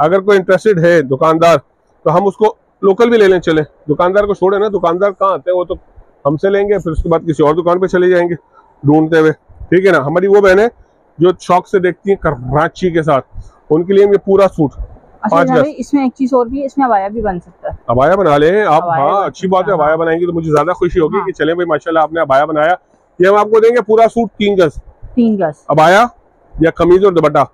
अगर कोई इंटरेस्टेड है दुकानदार तो हम उसको लोकल भी ले लें। चले दुकानदार को छोड़े ना, दुकानदार कहाँ आते हैं, वो तो हमसे लेंगे फिर उसके बाद किसी और दुकान पे चले जाएंगे ढूंढते हुए। ठीक है ना, हमारी वो बहनें जो शौक से देखती हैं कराची के साथ, उनके लिए ये पूरा सूट। अच्छा, इसमें एक चीज और भी, इसमें अबाया भी बन सकता है। अबाया बना ले आप, हाँ अच्छी बात है। अबाया बनाएंगे तो मुझे ज्यादा खुशी होगी कि चले भाई माशाल्लाह आपने अबाया बनाया। ये हम आपको देंगे पूरा सूट तीन गज, तीन गज अबाया या कमीज और दुपट्टा।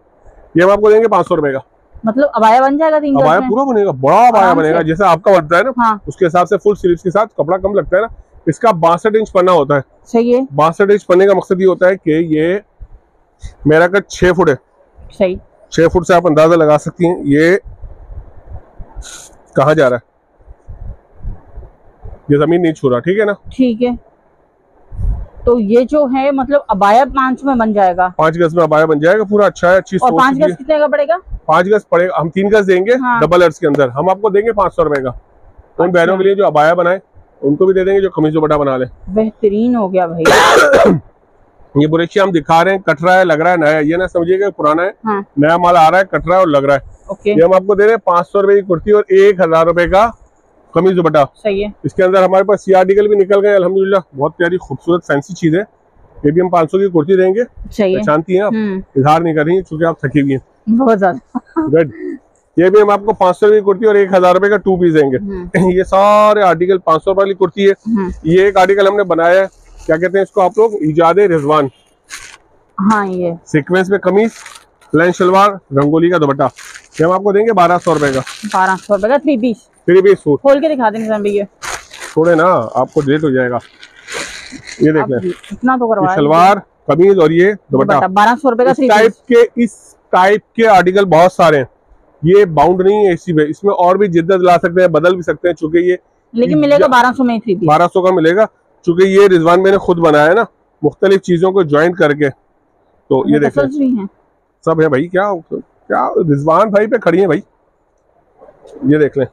ये हम आपको देंगे पाँच सौ रुपए का। मतलब अबाया बन जाएगा, अबाया पूरा बनेगा, बड़ा अबाया बनेगा जैसा आपका बनता है ना, उसके हिसाब से फुल स्लीव्स के साथ। कपड़ा कम लगता है ना, इसका बासठ इंच पन्ना होता है। सही है। बासठ इंच पन्ने का मकसद ये होता है कि ये मेरा कद छह फुट है। सही। छह फुट से आप अंदाजा लगा सकती हैं ये कहाँ जा रहा है, ये जमीन नहीं छू रहा। ठीक है ना, ठीक है। तो ये जो है मतलब अबाया पांच में बन जाएगा, पांच गज में अबाया बन जाएगा पूरा। अच्छा है, अच्छी। और पांच गज कितने का पड़ेगा? पाँच गज पड़ेगा, हम तीन गज देंगे डबल अर्थ के अंदर। हम आपको देंगे पाँच सौ रुपए का। उन बहनों के लिए जो अबाया बनाए उनको भी दे देंगे, जो कमीज दुपट्टा बना ले। बेहतरीन हो गया भाई। ये बुरेशिया हम दिखा रहे हैं, कट रहा है, लग रहा है नया, ये ना समझिएगा पुराना है। हाँ। नया माल आ रहा है, कट रहा है और लग रहा है। ओके। ये हम आपको दे रहे हैं पाँच सौ रुपए की कुर्ती और एक हजार रुपए का कमीज दुपट्टा। सही है। इसके अंदर हमारे पास सी आर्टिकल भी निकल गए अल्हम्दुलिल्लाह, बहुत प्यारी खूबसूरत फैंसी चीज है। ये भी हम पाँच सौ की कुर्ती देंगे। पहचानती है आप, इजहार नहीं कर रही है चूंकि आप थकी हुई है बहुत ज्यादा। गुड। ये भी हम आपको पाँच सौ रुपए की कुर्ती और एक हजार रुपए का टू पीस देंगे। ये सारे आर्टिकल पाँच सौ रुपए वाली कुर्ती है। ये एक आर्टिकल हमने बनाया है, क्या कहते हैं इसको आप लोग, इजादे रिजवान। हाँ, ये सीक्वेंस में कमीज, प्लेन शलवार, रंगोली का दुपट्टा। ये हम आपको देंगे बारह सौ रुपए का। बारह सौ रुपए का three piece three piece suit. खोल के दिखा देंगे, थोड़े ना आपको लेट हो जाएगा। ये देख लें, इतना तो करवा, शलवार कमीज और ये दुपट्टा बारह सौ रुपए का। टाइप के इस टाइप के आर्टिकल बहुत सारे हैं। ये बाउंड नहीं है इसी पे, इसमें और भी जिद्दत ला सकते हैं, बदल भी सकते हैं चूंकि ये लेकिन मिलेगा बारह सौ में ही। बारह सौ का मिलेगा चूंकि ये रिजवान मैंने खुद बनाया है ना, मुख्तलिफ चीजों को ज्वाइंट करके। तो ये देख लें सब है भाई, क्या क्या रिजवान भाई पे खड़ी है भाई। ये देख लें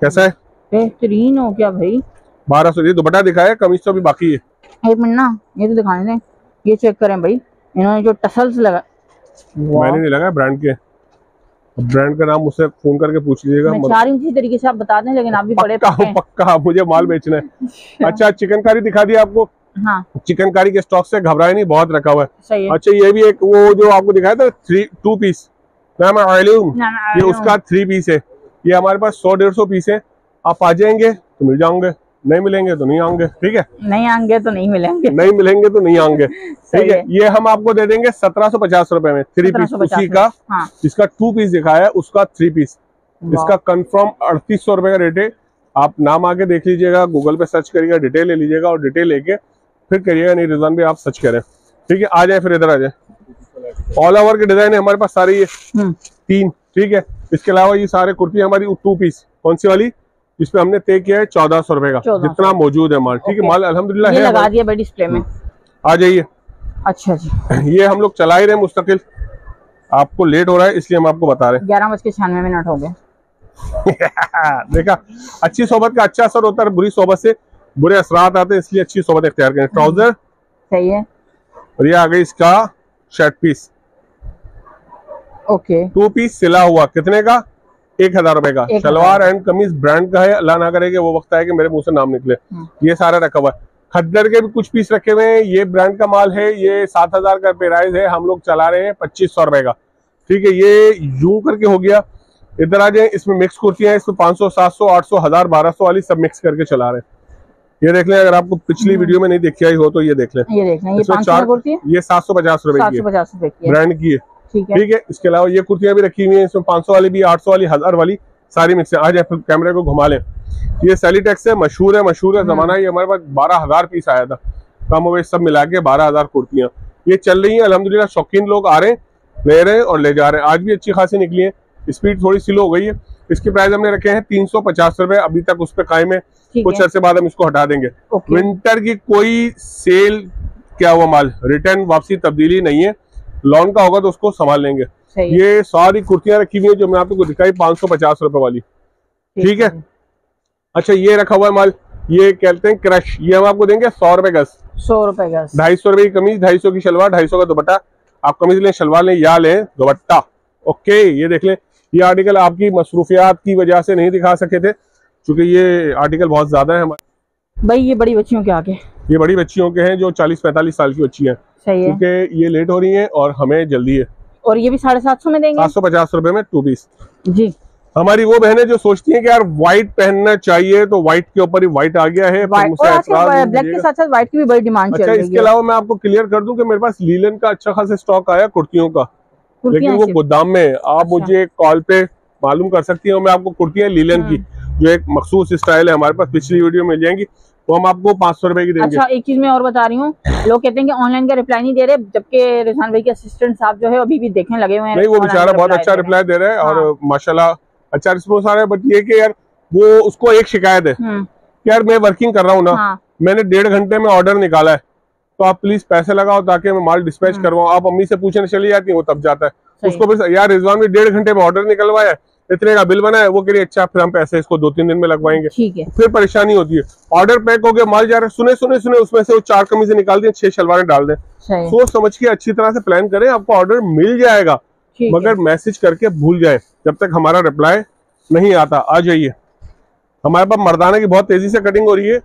कैसा है, बेहतरीन हो क्या भाई। बारह सौ ये दुपट्टा दिखाया, कमीज तो अभी बाकी है। एक मिनट ना, ये तो दिखाने दें, ये चेक करें भाई, इन्होंने जो टसल्स लगा, मैंने नहीं लगाया, ब्रांड के, ब्रांड का नाम उससे फोन करके पूछ लीजिएगा। मैं चाह रही हूं इसी तरीके से आप बता दें, लेकिन आप भी बड़े पक्का पक्का मुझे माल बेचना है। अच्छा, चिकनकारी दिखा दिया आपको। हाँ। चिकनकारी के स्टॉक से घबराए नहीं, बहुत रखा हुआ है। सही है। अच्छा, ये भी एक वो जो आपको दिखाया था थ्री टू पीस मैम, ये उसका थ्री पीस है। ये हमारे पास सौ डेढ़ सौ पीस है, आप आ जाएंगे तो मिल जाओगे। नहीं मिलेंगे तो नहीं आएंगे, ठीक है, नहीं आएंगे तो नहीं मिलेंगे, नहीं मिलेंगे तो नहीं आएंगे, ठीक है। ये हम आपको दे देंगे सत्रह सौ पचास रुपए में थ्री पीस, उसी का जिसका टू पीस दिखाया है उसका थ्री पीस, इसका कंफर्म अड़तीस सौ रुपए का रेट है। आप नाम आके देख लीजिएगा, गूगल पे सर्च करिएगा, डिटेल ले लीजिएगा और डिटेल लेके फिर करिएगा, नहीं रिजवान भी आप सर्च करें, ठीक है। आ जाए फिर इधर आ जाए, ऑल ओवर के डिजाइन है हमारे पास सारी ये तीन, ठीक है। इसके अलावा ये सारे कुर्ती हमारी टू पीस, कौन सी वाली जिसमें हमने तय किया है चौदह सौ रुपए का, जितना मौजूद है माल, ठीक है। माल अल्हम्दुलिल्लाह है, लगा दिया भाई डिस्प्ले में, आ जाइए। अच्छा जी, ये हम लोग चला ही रहे मुस्तकिल, आपको लेट हो रहा है इसलिए हम आपको बता रहे हैं। ग्यारह बज के छियानवे मिनट हो गए। देखा, अच्छी सोबत का अच्छा असर होता है, बुरी सोबत से बुरे असरात आते हैं, इसलिए अच्छी सोबत इख्तियार करें। ट्राउजर सही है, और ये आ गई इसका shirt piece, okay, two piece सिला हुआ, कितने का, एक हजार रुपए का। सलवार एंड कमीज ब्रांड का है, अल्लाह ना करे कि वो वक्त आए कि मेरे मुंह से नाम निकले। ये सारा रखा हुआ है, खद्दर के भी कुछ पीस रखे हुए हैं, ये ब्रांड का माल है, ये सात हजार का प्राइस है, हम लोग चला रहे हैं पच्चीस सौ रुपए का, ठीक है। ये यूं करके हो गया, इधर आ जाए, इसमें मिक्स कुर्तियां हैं, इसमें पाँच सौ, सात सौ, आठ सौ, हजार, बारह सौ वाली सब मिक्स करके चला रहे हैं। ये देख लें, अगर आपको पिछली वीडियो में नहीं देखी आई हो तो ये देख लें, ये देख लें, ये चार, ये सात सौ पचास रुपए की ब्रांड की है, ठीक है, ठीक है। इसके अलावा ये कुर्तियां भी रखी हुई हैं, इसमें पाँच सौ वाली भी, आठ सौ वाली, हजार वाली, सारी मिक्स है। आज फिर कैमरे को घुमा लें, ये सेलीटेक्स है, मशहूर है, मशहूर है जमाना, ये हमारे पास बारह हजार पीस आया था, कम हो गए सब मिला के बारह हजार कुर्तियां, ये चल रही है अल्हम्दुलिल्लाह। शौकीन लोग आ रहे हैं, ले रहे हैं और ले जा रहे हैं। आज भी अच्छी खासी निकली है, स्पीड थोड़ी स्लो हो गई है। इसके प्राइस हमने रखे हैं तीन सौ पचास रुपए, अभी तक उस पर कायम है, कुछ अरसे बाद हम इसको हटा देंगे। विंटर की कोई सेल क्या हुआ माल, रिटर्न, वापसी, तब्दीली नहीं है, लॉन का होगा तो उसको संभाल लेंगे। ये सारी कुर्तियां रखी हुई है जो मैं आपको दिखाई, पाँच सौ पचास रुपए वाली, ठीक है। अच्छा, ये रखा हुआ है माल, ये कहते हैं क्रश, ये हम आपको देंगे सौ रुपए गज, सौ रुपए गज, ढाई सौ रुपए की कमीज, ढाई सौ की शलवार, ढाई सौ का दुपट्टा। आप कमीज लें, शलवार लें या लें दुपट्टा, ओके। ये देख लें, ये आर्टिकल आपकी मसरूफियात की वजह से नहीं दिखा सके थे, चूंकि ये आर्टिकल बहुत ज्यादा है हमारे भाई। ये बड़ी बच्चियों के आगे, ये बड़ी बच्चियों के हैं जो चालीस पैंतालीस साल की बच्ची है, क्योंकि ये लेट हो रही है और हमें जल्दी है। और ये भी साढ़े सात सौ में देंगे, सात सौ पचास रुपए में टू पीस जी। हमारी वो बहनें जो सोचती हैं कि यार व्हाइट पहनना चाहिए, तो व्हाइट के ऊपर ही व्हाइट आ गया है, और ब्लैक के साथ साथ व्हाइट की भी बड़ी डिमांड। अच्छा, इसके अलावा मैं आपको क्लियर कर दूं कि मेरे पास लीलन का अच्छा खासा स्टॉक आया कुर्तियों का, लेकिन वो गोदाम में, आप मुझे कॉल पे मालूम कर सकती है। मैं आपको कुर्तियाँ लीलन की जो एक मखसूस स्टाइल है हमारे पास, पिछली वीडियो में मिल जाएंगी, वो हम आपको पाँच सौ रुपए की देंगे। अच्छा, एक चीज मैं और बता रही हूँ, लोग कहते हैं कि ऑनलाइन का रिप्लाई नहीं दे रहे, जबकि रिजवान भाई के असिस्टेंट साहब जो है अभी भी देखने लगे हुए हैं, नहीं वो बेचारा बहुत अच्छा रिप्लाई दे रहे हैं और माशाल्लाह अच्छा रिस्पॉन्स आ रहा है। बट ये कि यार वो उसको एक शिकायत है कि यार मैं वर्किंग कर रहा हूँ ना, मैंने डेढ़ घंटे में ऑर्डर निकाला है, तो आप प्लीज पैसे लगाओ ताकि मैं माल डिस्पैच करवाऊँ। आप अम्मी से पूछने चली जाती है, वो तब जाता है उसको, फिर यार रिजवान में डेढ़ घंटे में ऑर्डर निकलवाया, इतने का बिल बना है, वो कह रही है अच्छा फिर हम पैसे इसको दो तीन दिन में लगवाएंगे, ठीक है। फिर परेशानी होती है, ऑर्डर पैक हो गया, माल जा रहा है, सुने सुने सुने उसमें से वो चार कमीजें निकाल दें, छह शलवारें डाल दें। सोच समझ के अच्छी तरह से प्लान करें, आपको ऑर्डर मिल जाएगा, मगर मैसेज करके भूल जाए जब तक हमारा रिप्लाई नहीं आता। आ जाइए, हमारे पास मर्दाना की बहुत तेजी से कटिंग हो रही है,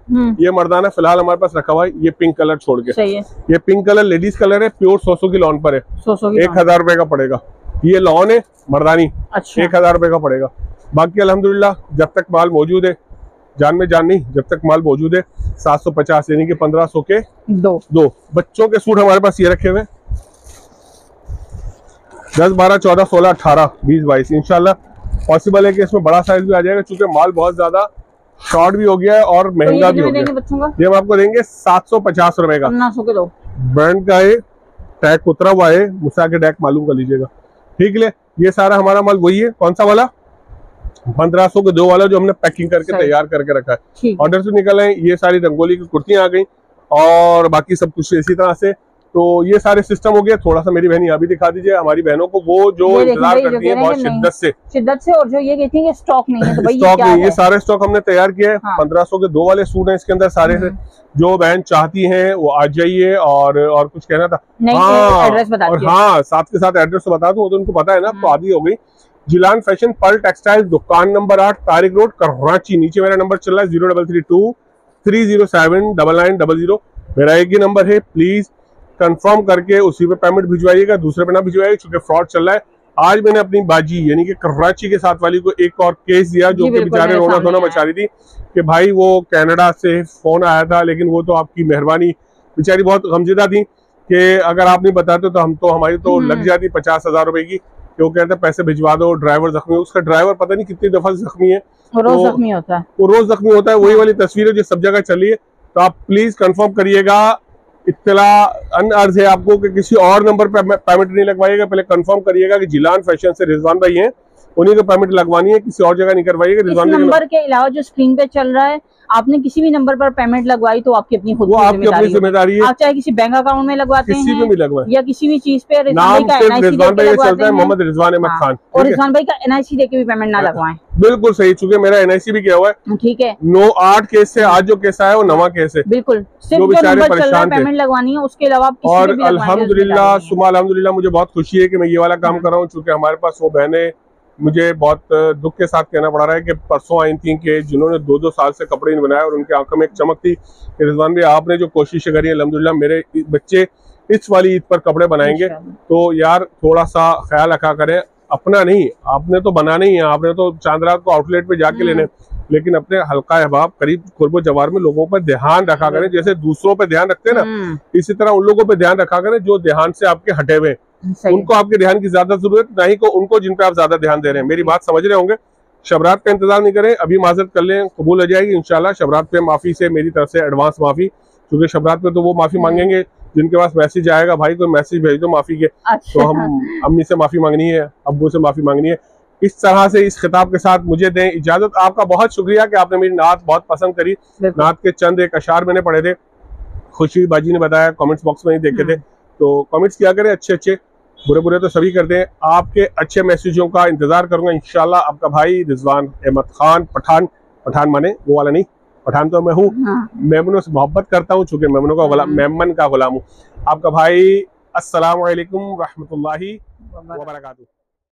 ये मर्दाना फिलहाल हमारे पास रखा हुआ है, ये पिंक कलर छोड़ के, ये पिंक कलर लेडीज कलर है, प्योर सौ सौ की लॉन पर है, एक हजार रुपए का पड़ेगा। ये लॉन है मर्दानी, अच्छा। एक हजार रुपए का पड़ेगा, बाकी अल्हम्दुलिल्लाह जब तक माल मौजूद है, जान में जान नहीं, जब तक माल मौजूद है, सात सौ पचास यानी कि पंद्रह सौ के दो दो। बच्चों के सूट हमारे पास ये रखे हुए दस, बारह, चौदह, सोलह, अठारह, बीस, बाईस, इंशाल्लाह पॉसिबल है कि इसमें बड़ा साइज भी आ जाएगा, चूंकि माल बहुत ज्यादा शॉर्ट भी हो गया है और महंगा भी हो गया। ये हम आपको देंगे सात सौ पचास रुपए का, ब्रांड का है, टैग उतरा हुआ है, मुसा के टैग मालूम कर लीजिएगा, ठीक है। ये सारा हमारा माल वही है, कौन सा वाला, पंद्रह सौ के दो वाला, जो हमने पैकिंग करके तैयार करके रखा है, ऑर्डर से निकल आए। ये सारी रंगोली की कुर्तियां आ गई और बाकी सब कुछ इसी तरह से, तो ये सारे सिस्टम हो गया। थोड़ा सा मेरी बहन यहाँ भी दिखा दीजिए हमारी बहनों को, वो जो इंतजार करती है बहुत शिद्दत से शिद्दत से और जो ये कहती है स्टॉक नहीं है, ये सारे स्टॉक हमने तैयार किया है। पंद्रह सौ के दो वाले सूट है इसके अंदर सारे, जो बहन चाहती हैं वो आ जाइए। और और कुछ कहना था, हाँ एड्रेस बता और हाँ साथ के साथ एड्रेस बता दूं, तो उनको पता है ना, तो आधी हो गई। जिलान फैशन, पर्ल टेक्सटाइल, दुकान नंबर आठ, तारिक रोड, कराची। नीचे मेरा नंबर चल रहा है zero double three two three zero seven double nine double zero, मेरा एक ही नंबर है, प्लीज कंफर्म करके उसी पे पेमेंट भिजवाइएगा, दूसरे पे ना भिजवाइएगा, क्योंकि फ्रॉड चल रहा है। आज मैंने अपनी बाजी यानी कि कराची के साथ वाली को एक और केस दिया जो कि बेचारे रोना धोना मचा रही थी कि भाई वो कनाडा से फोन आया था, लेकिन वो तो आपकी मेहरबानी, बेचारी बहुत गमजदा थी कि अगर आप नहीं बताते तो हम तो हमारी तो लग जाती पचास हजार रुपए की। वो कहता है पैसे भिजवा दो, ड्राइवर जख्मी है। उसका ड्राइवर पता नहीं कितनी दफा जख्मी है, रोज जख्मी होता है, वो रोज जख्मी होता है। वही वाली तस्वीर है जो सब जगह चली है। तो आप प्लीज कंफर्म करिएगा, इत्तला अनअर्ज है आपको कि किसी और नंबर पे पेमेंट नहीं लगवाइएगा, पहले कंफर्म करिएगा कि जिलान फैशन से रिजवान भाई हैं, उन्हीं को पेमेंट लगवानी है, किसी और जगह नहीं करवाइएगा। रिजवान नंबर के अलावा जो स्क्रीन पे चल रहा है, आपने किसी भी नंबर पर पेमेंट लगवाई तो आपकी अपनी खुद की जिम्मेदारी है। आप चाहे किसी बैंक अकाउंट में लगवाते हैं, किसी पे भी लगवाएं, या किसी भी चीज पे रिजवान भाई का चलता है, मोहम्मद रिजवान अहमद खान, और रिजवान भाई का एनआईसी देके भी पेमेंट ना लगवाएं। बिल्कुल सही, चूंकि मेरा एनआईसी भी किया हुआ है। ठीक है, नौ आठ केस से आज जो केस आया वो नवा केस है। बिल्कुल, सिर्फ जो नंबर चल रहा है पेमेंट लगवानी है, उसके अलावा और अल्हम्दुलिल्लाह सुमा अल्हम्दुलिल्लाह मुझे बहुत खुशी है कि मैं ये वाला काम कर रहा हूँ, चूंकि हमारे पास वो बहनें, मुझे बहुत दुख के साथ कहना पड़ रहा है कि परसों आई थी कि जिन्होंने दो दो साल से कपड़े नहीं बनाए और उनकी आंखों में एक चमक थी। रिजवान भाई आपने जो कोशिश करी है, अल्हम्दुलिल्लाह मेरे बच्चे इस वाली ईद पर कपड़े बनाएंगे। तो यार थोड़ा सा ख्याल रखा करें अपना, नहीं आपने तो बनाना ही है, आपने तो चांदरात को आउटलेट पे जाके लेने, लेकिन अपने हल्का अहबाब करीब कुर्बो जवार में लोगों पर ध्यान रखा करें, जैसे दूसरों पर ध्यान रखते हैं ना, इसी तरह उन लोगों पर ध्यान रखा करें जो ध्यान से आपके हटे हुए, उनको आपके ध्यान की ज्यादा जरूरत नहीं को उनको जिन पे आप ज्यादा ध्यान दे रहे हैं। मेरी बात समझ रहे होंगे, शबरात का इंतजार नहीं करें, अभी माजरत कर लें, कबूल हो जाएगी इंशाल्लाह। शबरात पे माफी से मेरी तरफ से एडवांस माफी, क्योंकि शबरात में तो वो माफी मांगेंगे जिनके पास मैसेज आएगा, भाई कोई मैसेज भेज दो माफी के। अच्छा। तो हम अम्मी से माफी मांगनी है, अब्बू से माफी मांगनी है। इस तरह से इस खिताब के साथ मुझे दें इजाजत। आपका बहुत शुक्रिया कि आपने मेरी नात बहुत पसंद करी। नात के चंद एक अशार मैंने पढ़े थे, खुशी बाजी ने बताया, कॉमेंट्स बॉक्स में ही देखे थे। तो कॉमेंट्स क्या करें, अच्छे अच्छे बुरे बुरे तो सभी करते हैं। आपके अच्छे मैसेजों का इंतजार करूंगा इंशाल्लाह। आपका भाई रिजवान अहमद खान पठान, पठान माने वो वाला नहीं, पठान तो मैं हूँ, मेमनों से मोहब्बत करता हूँ चूंकि मेमनों का गुलाम, मेमन का गुलाम हूँ। आपका भाई, अस्सलाम वालेकुम रहमतुल्लाहि व बरकातहू।